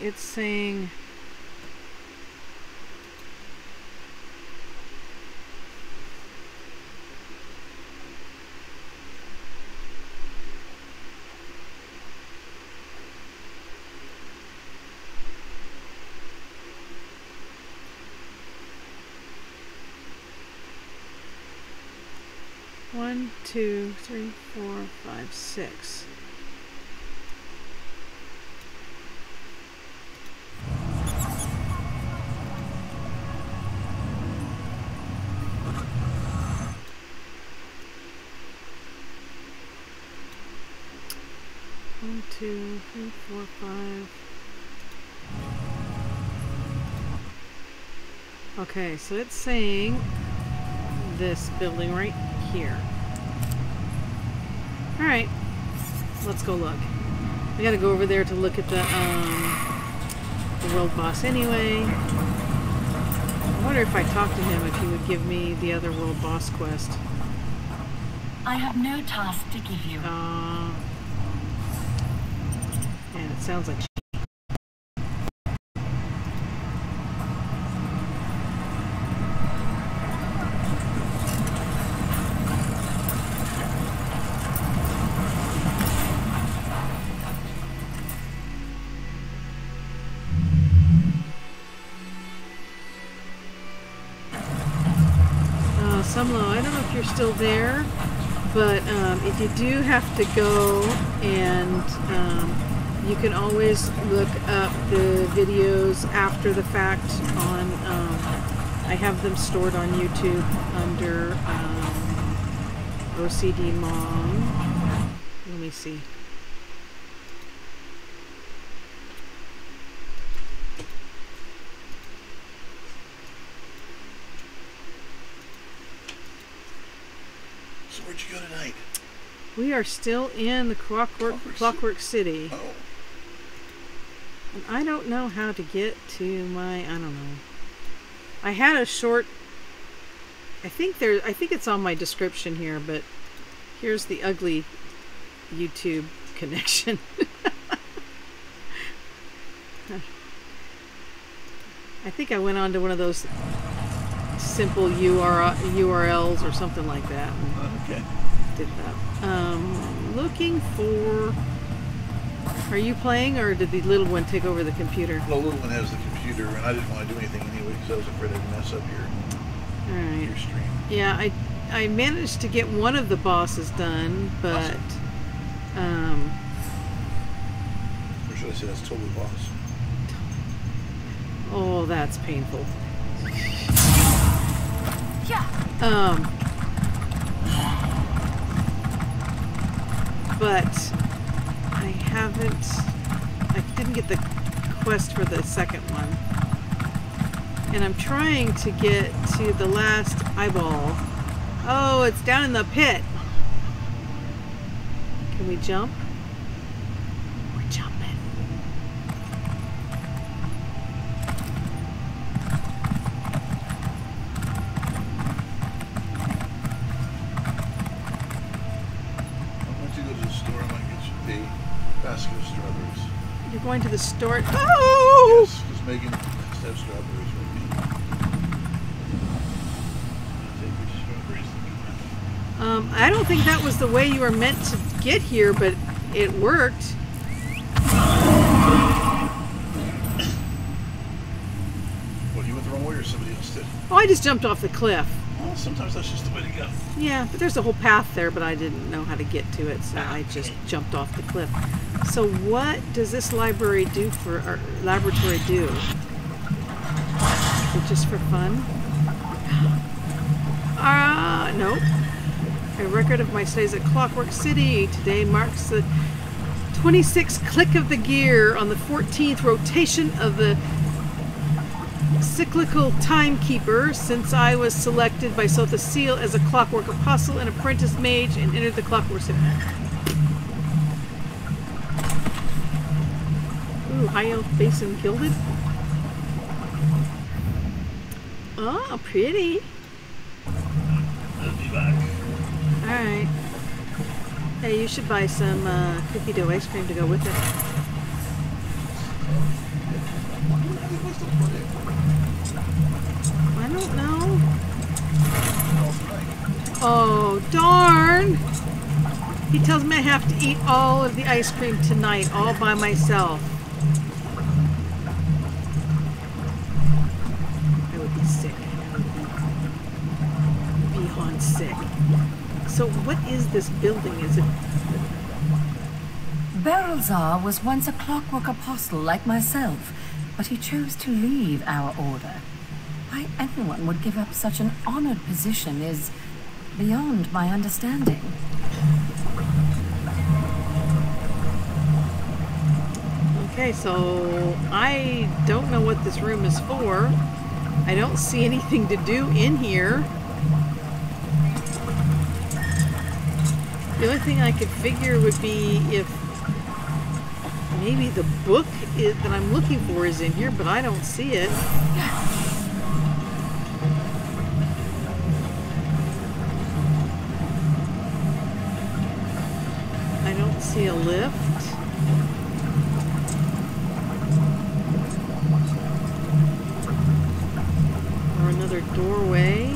It's saying one, two, three, four, five, six. Two, three, four, five. Okay, so it's saying this building right here. All right, let's go look. I gotta go over there to look at the world boss anyway. I wonder if I talked to him if he would give me the other world boss quest. I have no task to give you. It sounds like Sumlo, I don't know if you're still there, but if you do have to go and you can always look up the videos after the fact on, I have them stored on YouTube under OCD Mom. Let me see. So where'd you go tonight? We are still in the Clockwork City. Oh. And I don't know how to get to my, I don't know. I had a short, I think it's on my description here, but here's the ugly YouTube connection. I think I went on to one of those simple URLs or something like that. Okay. Did that. Looking for... Are you playing, or did the little one take over the computer? The little one has the computer, and I didn't want to do anything anyway because I was afraid I'd mess up your stream. Yeah, I managed to get one of the bosses done, but... Awesome. Or should I say that's totally boss? Oh, that's painful. Yeah. But... I didn't get the quest for the second one. And I'm trying to get to the last eyeball. Oh, it's down in the pit. Can we jump? We're jumping. I want to go to the store and I might get you paid. Basket of strawberries. You're going to the store? Oh! Yes, just making strawberries. I don't think that was the way you were meant to get here, but it worked. Well, you went the wrong way or somebody else did? Oh, I just jumped off the cliff. Well, sometimes that's just the way to go. Yeah, but there's a whole path there, but I didn't know how to get to it, so I just jumped off the cliff. So what does this library do for our laboratory do? Is it just for fun? Nope. A record of my stays at Clockwork City. Today marks the 26th click of the gear on the 14th rotation of the cyclical timekeeper since I was selected by Sotha Sil as a Clockwork Apostle and Apprentice Mage and entered the Clockwork City. Ooh, High Elf Basin Gilded. Oh, pretty. I'll be back. Alright. Hey, you should buy some cookie dough ice cream to go with it. I don't know. Oh, darn! He tells me I have to eat all of the ice cream tonight, all by myself. I would be sick. I would be beyond sick. So what is this building? Is it... Baralzar was once a Clockwork Apostle like myself, but he chose to leave our order. Why anyone would give up such an honored position is beyond my understanding. Okay, so I don't know what this room is for. I don't see anything to do in here. The only thing I could figure would be if maybe the book is, that I'm looking for is in here, but I don't see it. I don't see a lift. Or another doorway.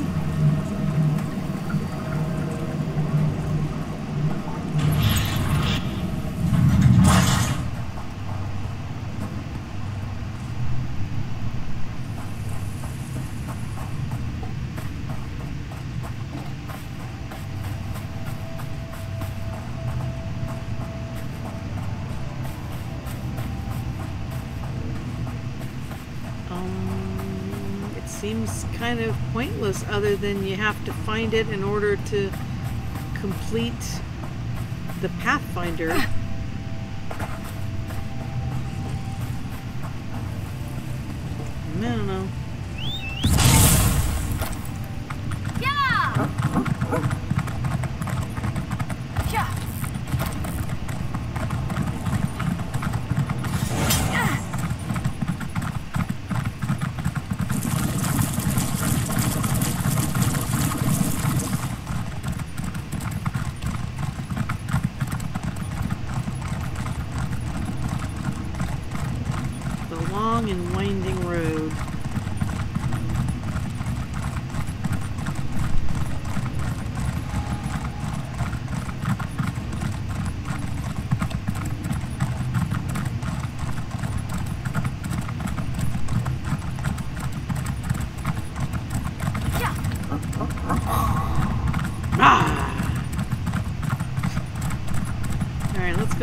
Seems kind of pointless other than you have to find it in order to complete the Pathfinder. I don't know.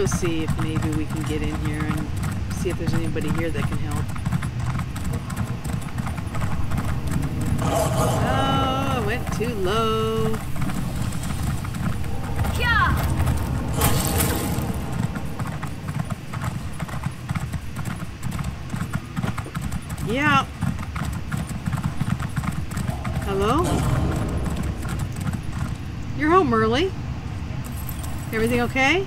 See if maybe we can get in here and see if there's anybody here that can help. Oh, I went too low. Yeah. Hello? You're home early. Everything okay?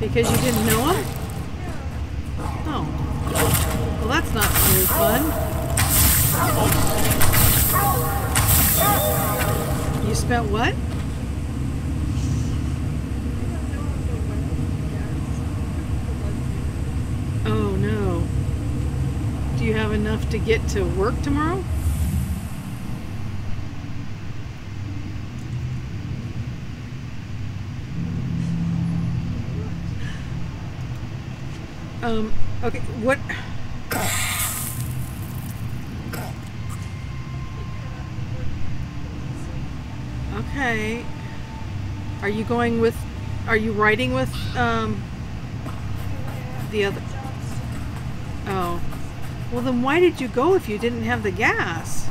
Because you didn't know him? Oh. Well, that's not really fun. About what? Oh no. Do you have enough to get to work tomorrow? Okay, what? Okay. Are you going with, are you riding with, the other? Oh. Well, then why did you go if you didn't have the gas?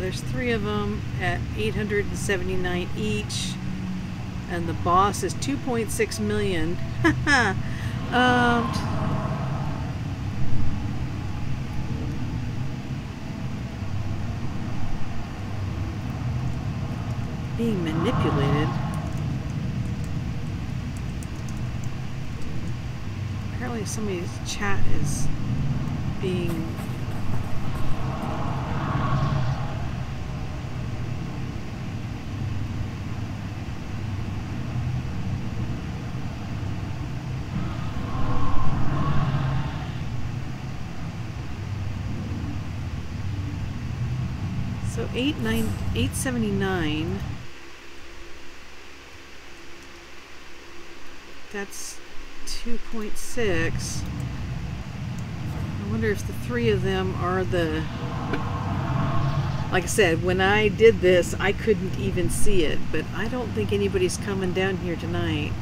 There's three of them at 879 each, and the boss is 2.6 million. Being manipulated. Apparently somebody's chat is being... So 879. That's 2.6. I wonder if the three of them are the. Like I said, when I did this, I couldn't even see it, but I don't think anybody's coming down here tonight.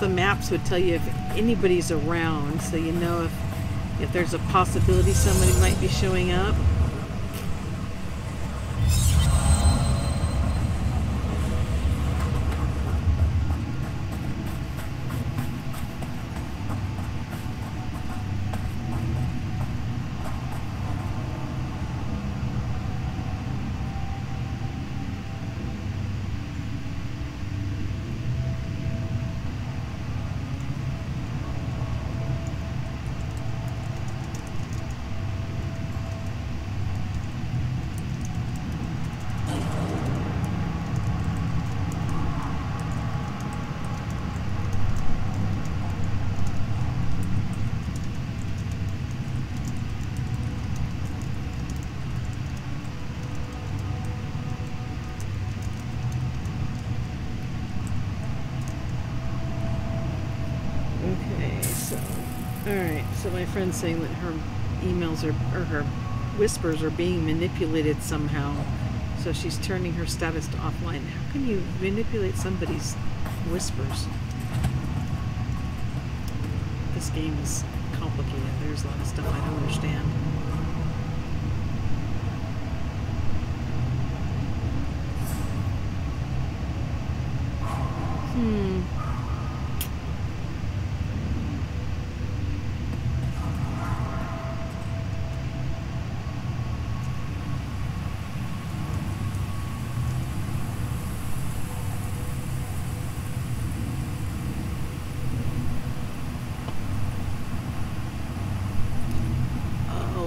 The maps would tell you if anybody's around, so you know if there's a possibility somebody might be showing up. Friend saying that her emails or her whispers are being manipulated somehow, so she's turning her status to offline. How can you manipulate somebody's whispers? This game is complicated. There's a lot of stuff I don't understand.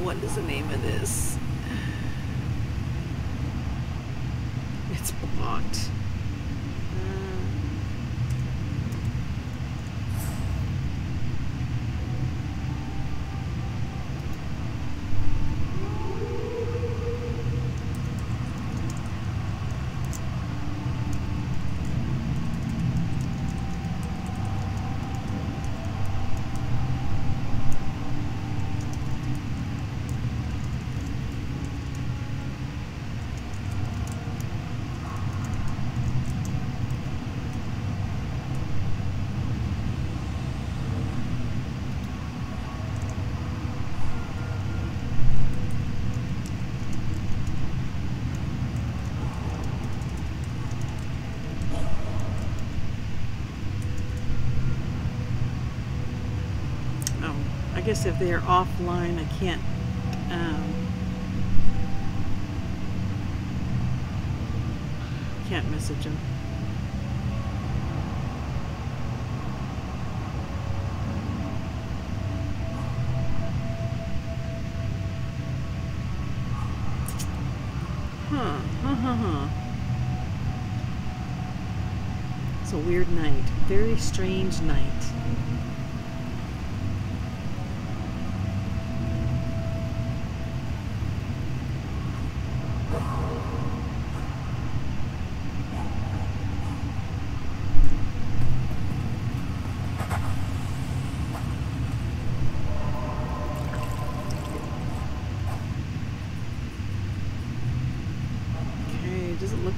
What is the name of this? it's blocked. I guess if they're offline, I can't. Can't message them. It's a weird night. Very strange night.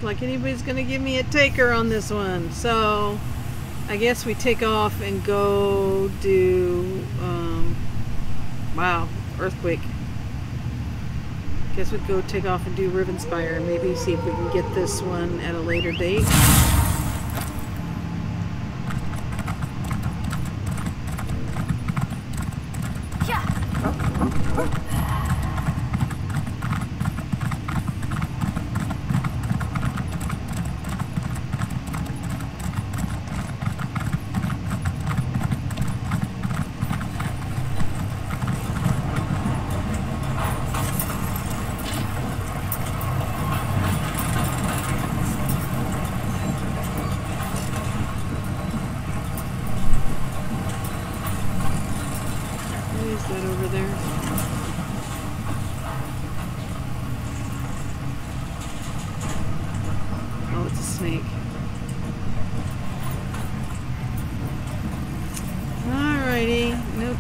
Like anybody's gonna give me a taker on this one, so I guess we take off and go do wow, earthquake. Guess we'd go take off and do Rivenspire and maybe see if we can get this one at a later date.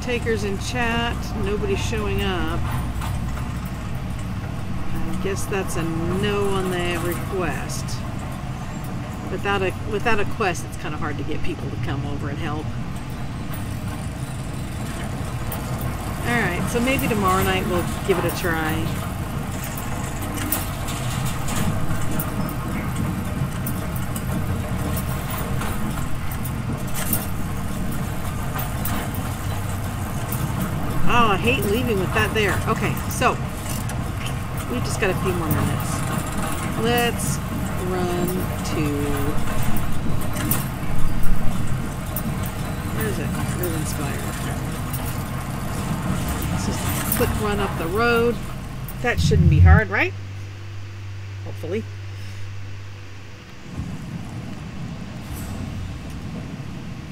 Takers in chat, nobody's showing up. I guess that's a no on the request. Without a quest, it's kind of hard to get people to come over and help. All right, so maybe tomorrow night we'll give it a try. I hate leaving with that there. Okay, so we've just got a few more minutes. Let's run to, where is it? Rivenspire. Let's just a quick run up the road. That shouldn't be hard, right? Hopefully.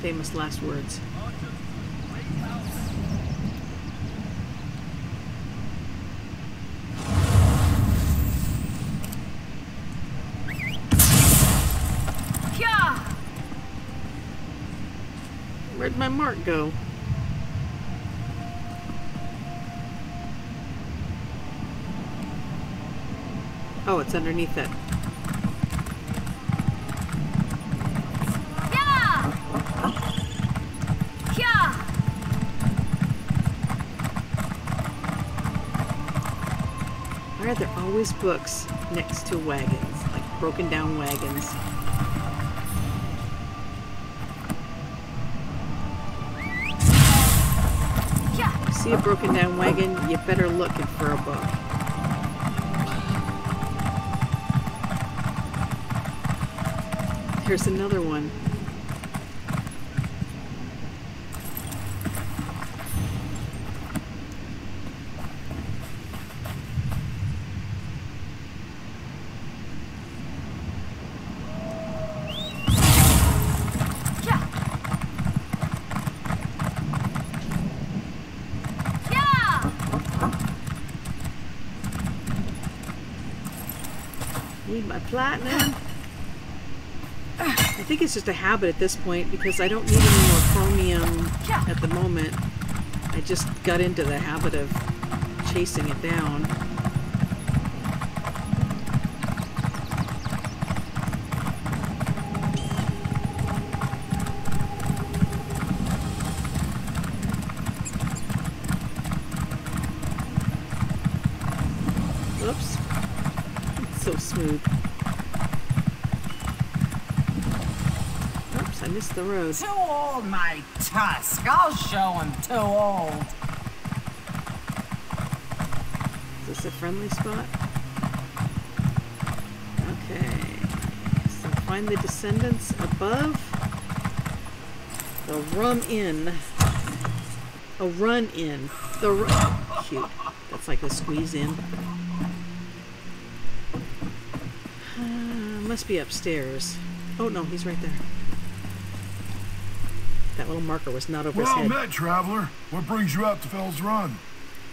Famous last words. Where'd my mark go? Oh, it's underneath it. Why are there always books next to wagons, like broken down wagons? See a broken down wagon, you better look for a book. Here's another one. Need my platinum. I think it's just a habit at this point because I don't need any more chromium at the moment. I just got into the habit of chasing it down. Oops. It's so smooth. Oops, I missed the road. Too old, my tusk. I'll show him too old. Is this a friendly spot? Okay. So find the descendants above. The rum inn. A run in. The run. Cute. That's like a squeeze in. Must be upstairs. Oh no, he's right there. That little marker was not over his head. Well met, traveler. What brings you out to Fell's Run?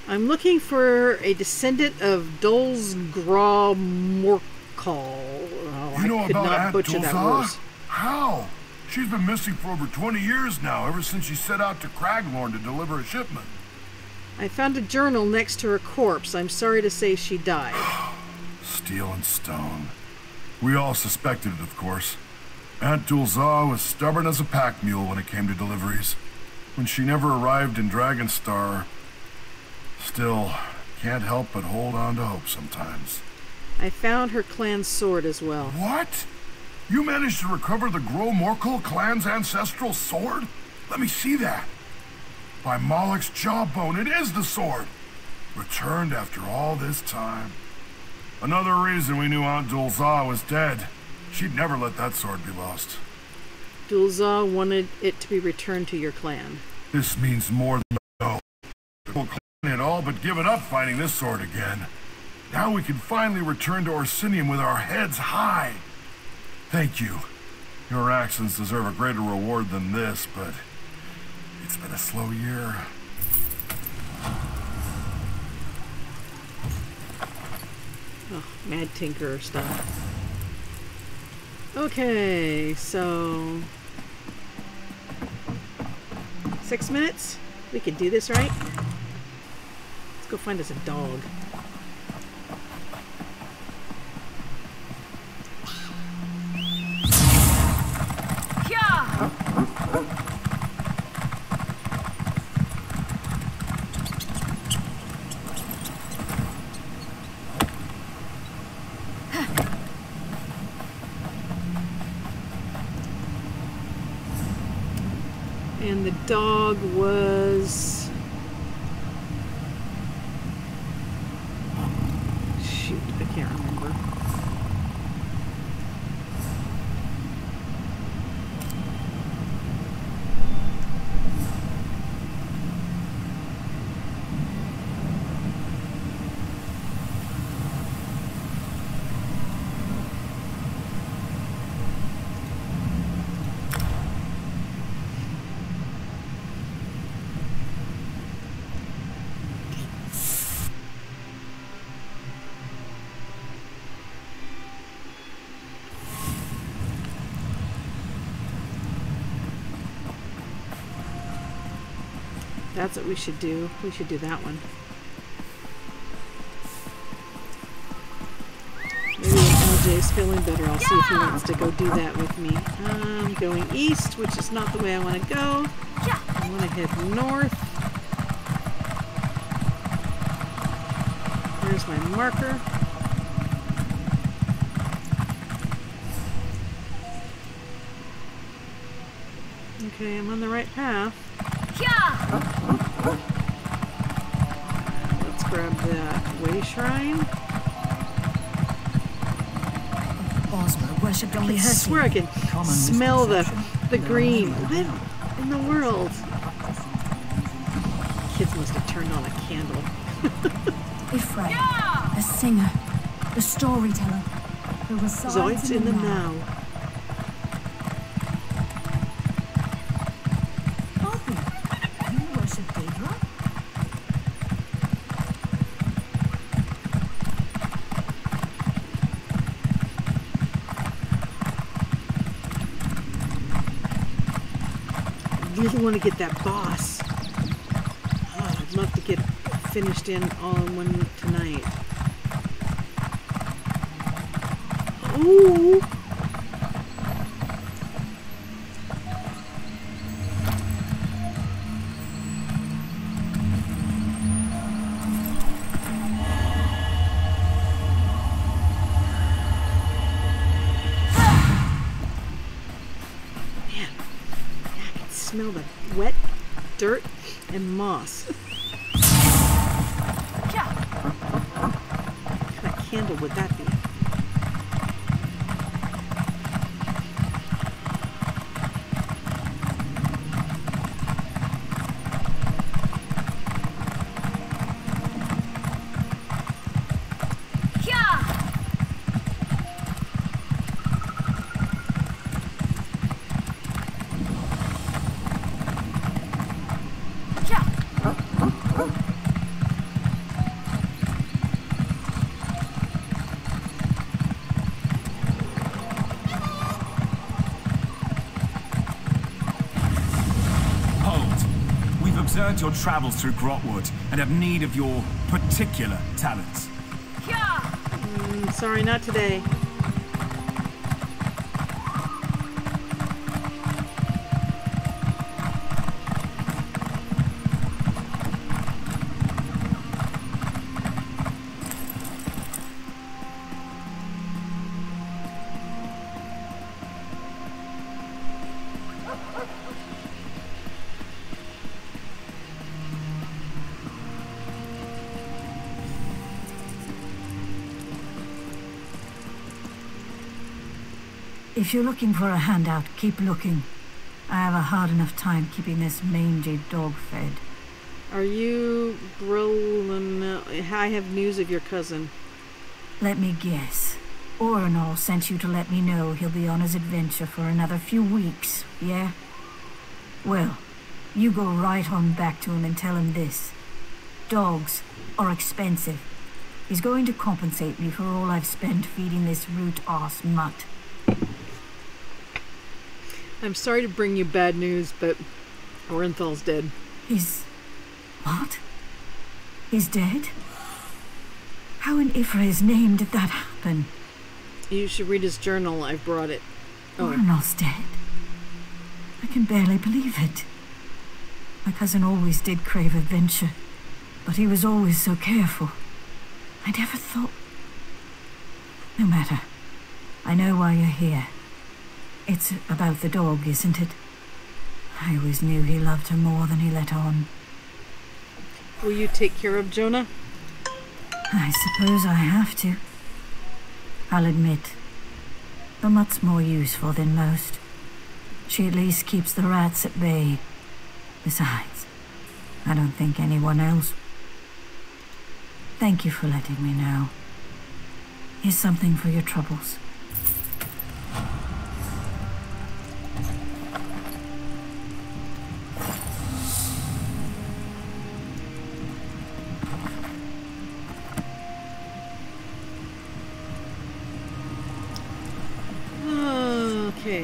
I'm looking for a descendant of Dol's gro-Morkul. Oh, you know I could about not butcher that word. How? She's been missing for over 20 years now, ever since she set out to Craglorn to deliver a shipment. I found a journal next to her corpse. I'm sorry to say she died. Steel and stone. We all suspected it, of course. Aunt Dulzah was stubborn as a pack mule when it came to deliveries. When she never arrived in Dragonstar, still, can't help but hold on to hope sometimes. I found her clan's sword as well. What? You managed to recover the gro-Morkul clan's ancestral sword? Let me see that. By Moloch's jawbone, it is the sword! Returned after all this time. Another reason we knew Aunt Dulzah was dead. She'd never let that sword be lost. Dulzah wanted it to be returned to your clan. This means more than no. The whole clan had all but given up fighting this sword again. Now we can finally return to Orsinium with our heads high. Thank you. Your actions deserve a greater reward than this, but it's been a slow year. Oh, mad tinkerer stuff. Okay, so 6 minutes? We can do this, right? Let's go find us a dog. Yeah. And the dog was... shoot, I can't remember. That's what we should do. We should do that one. Maybe when LJ's feeling better, I'll see if he wants to go do that with me. I'm going east, which is not the way I want to go. I want to head north. There's my marker. Okay, I'm on the right path. Let's grab that way shrine. I swear I can smell the green. What in the world? Kids must have turned on a candle. Ifra, the singer, the storyteller, who resides in the now. really want to get that boss. Oh, I'd love to get finished in all in one tonight. Ooh! Dirt and moss. Yeah. What kind of candle would that be? Your travels through Grotwood and have need of your particular talents. Yeah. Sorry, not today. If you're looking for a handout, keep looking. I have a hard enough time keeping this mangy dog fed. Are you Brolin? I have news of your cousin. Let me guess. Orinor sent you to let me know he'll be on his adventure for another few weeks, yeah? Well, you go right on back to him and tell him this. Dogs are expensive. He's going to compensate me for all I've spent feeding this root-ass mutt. I'm sorry to bring you bad news, but Orinthal's dead. He's... what? He's dead? How in Ifra's name did that happen? You should read his journal. I've brought it. Oh. Orinthal's dead? I can barely believe it. My cousin always did crave adventure, but he was always so careful. I never thought... No matter. I know why you're here. It's about the dog, isn't it? I always knew he loved her more than he let on. Will you take care of Jonah? I suppose I have to. I'll admit, the mutt's more useful than most. She at least keeps the rats at bay. Besides, I don't think anyone else. Thank you for letting me know. Here's something for your troubles.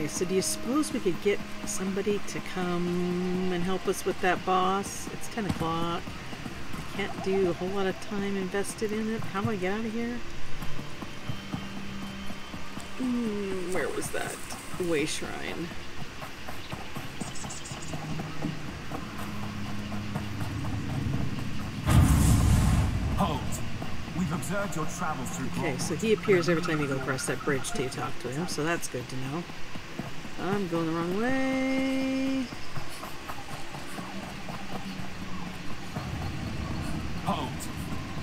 So do you suppose we could get somebody to come and help us with that boss? It's 10 o'clock. I can't do a whole lot of time invested in it. How do I get out of here? Where was that? Way shrine. Hold. We've observed your travels through. Okay, so he appears every time you go across that bridge till you talk to him, so that's good to know. I'm going the wrong way. Hold.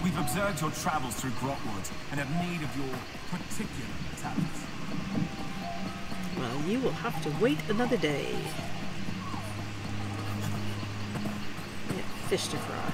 We've observed your travels through Grotwood and have need of your particular talents. Well, you will have to wait another day. We have fish to fry.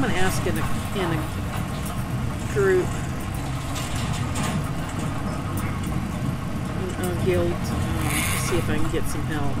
I'm going to ask in a group, in a guild, to see if I can get some help.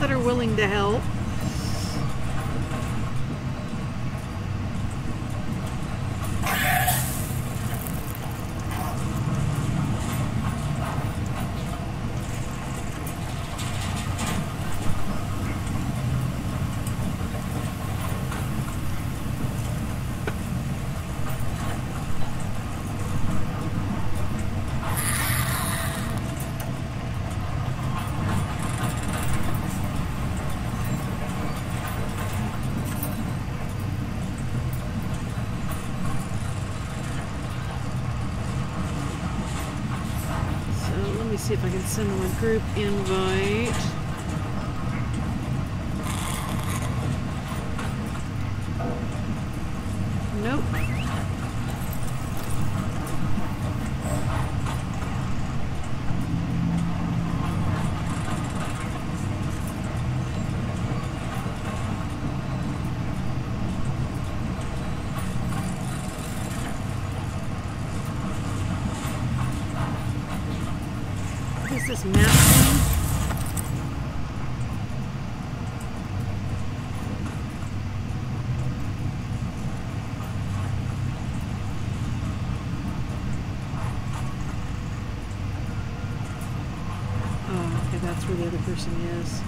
That are willing to help. See if I can send them a group invite. Nope. This map thing. Oh, okay, that's where the other person is.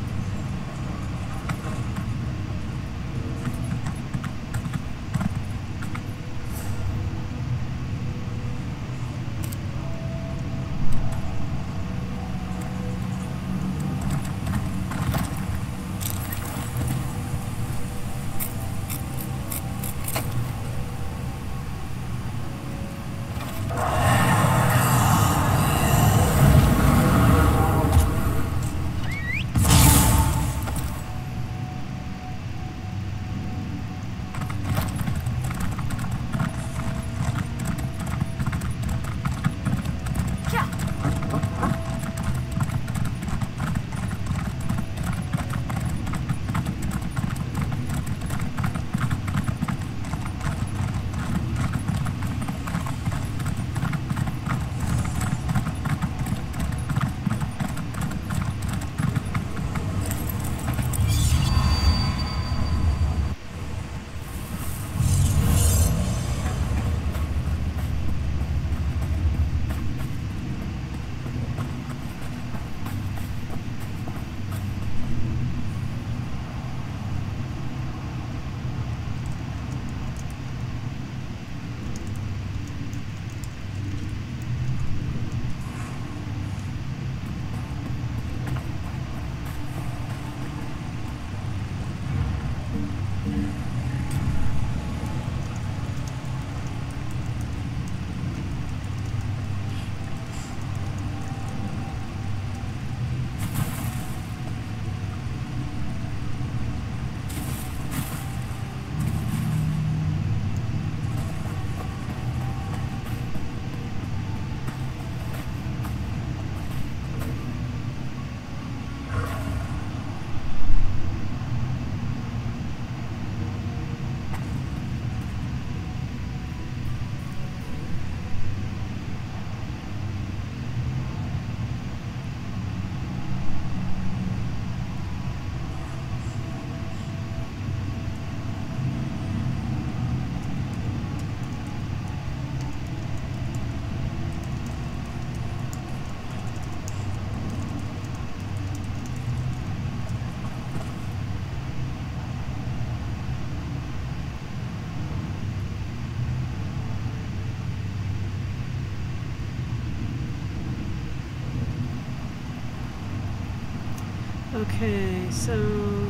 Okay, so...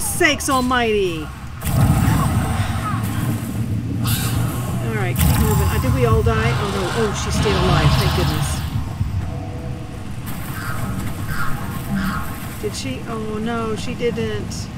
sakes almighty. Alright, keep moving. Did we all die? Oh no. Oh, she stayed alive. Thank goodness. Did she? Oh no, she didn't.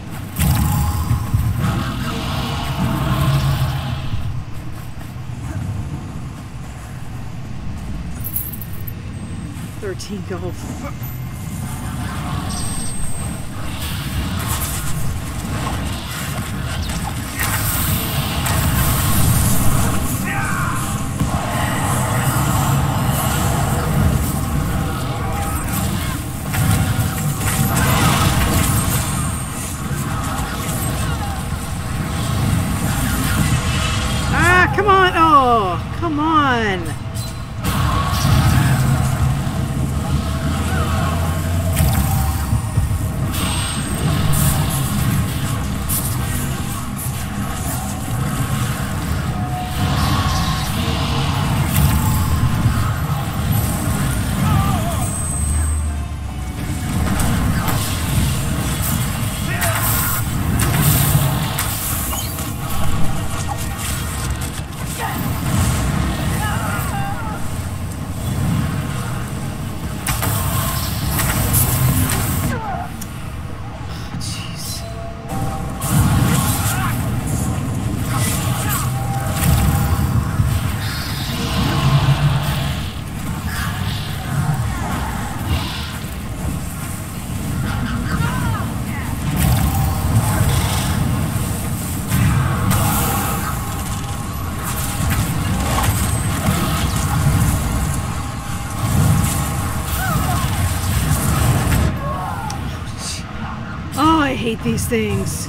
Golf. I hate these things.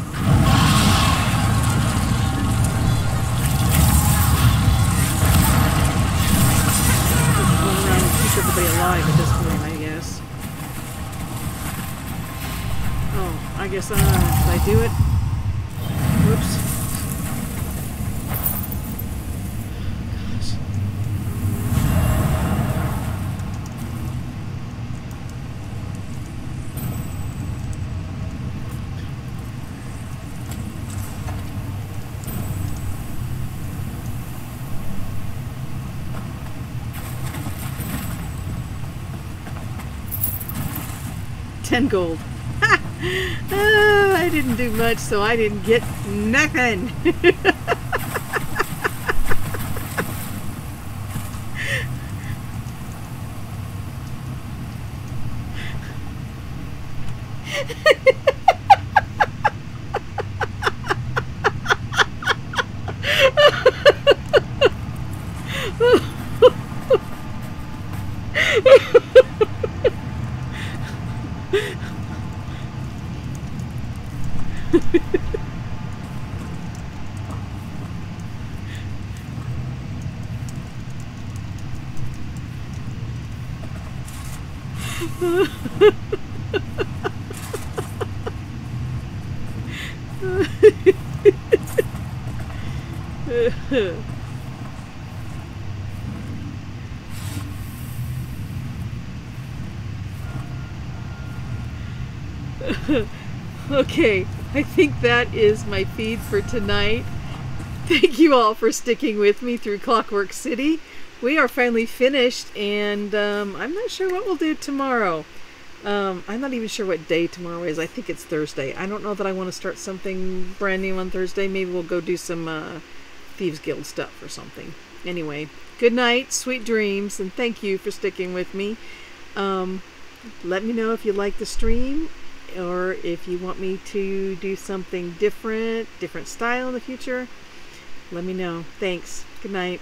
Gold. I didn't do much, so I didn't get nothing. Okay, I think that is my feed for tonight. Thank you all for sticking with me through Clockwork City. We are finally finished, and I'm not sure what we'll do tomorrow. I'm not even sure what day tomorrow is. I think it's Thursday. I don't know that I want to start something brand new on Thursday. Maybe we'll go do some Thieves Guild stuff or something. Anyway, good night, sweet dreams, and thank you for sticking with me. Let me know if you like the stream or if you want me to do something different style in the future. Let me know. Thanks. Good night.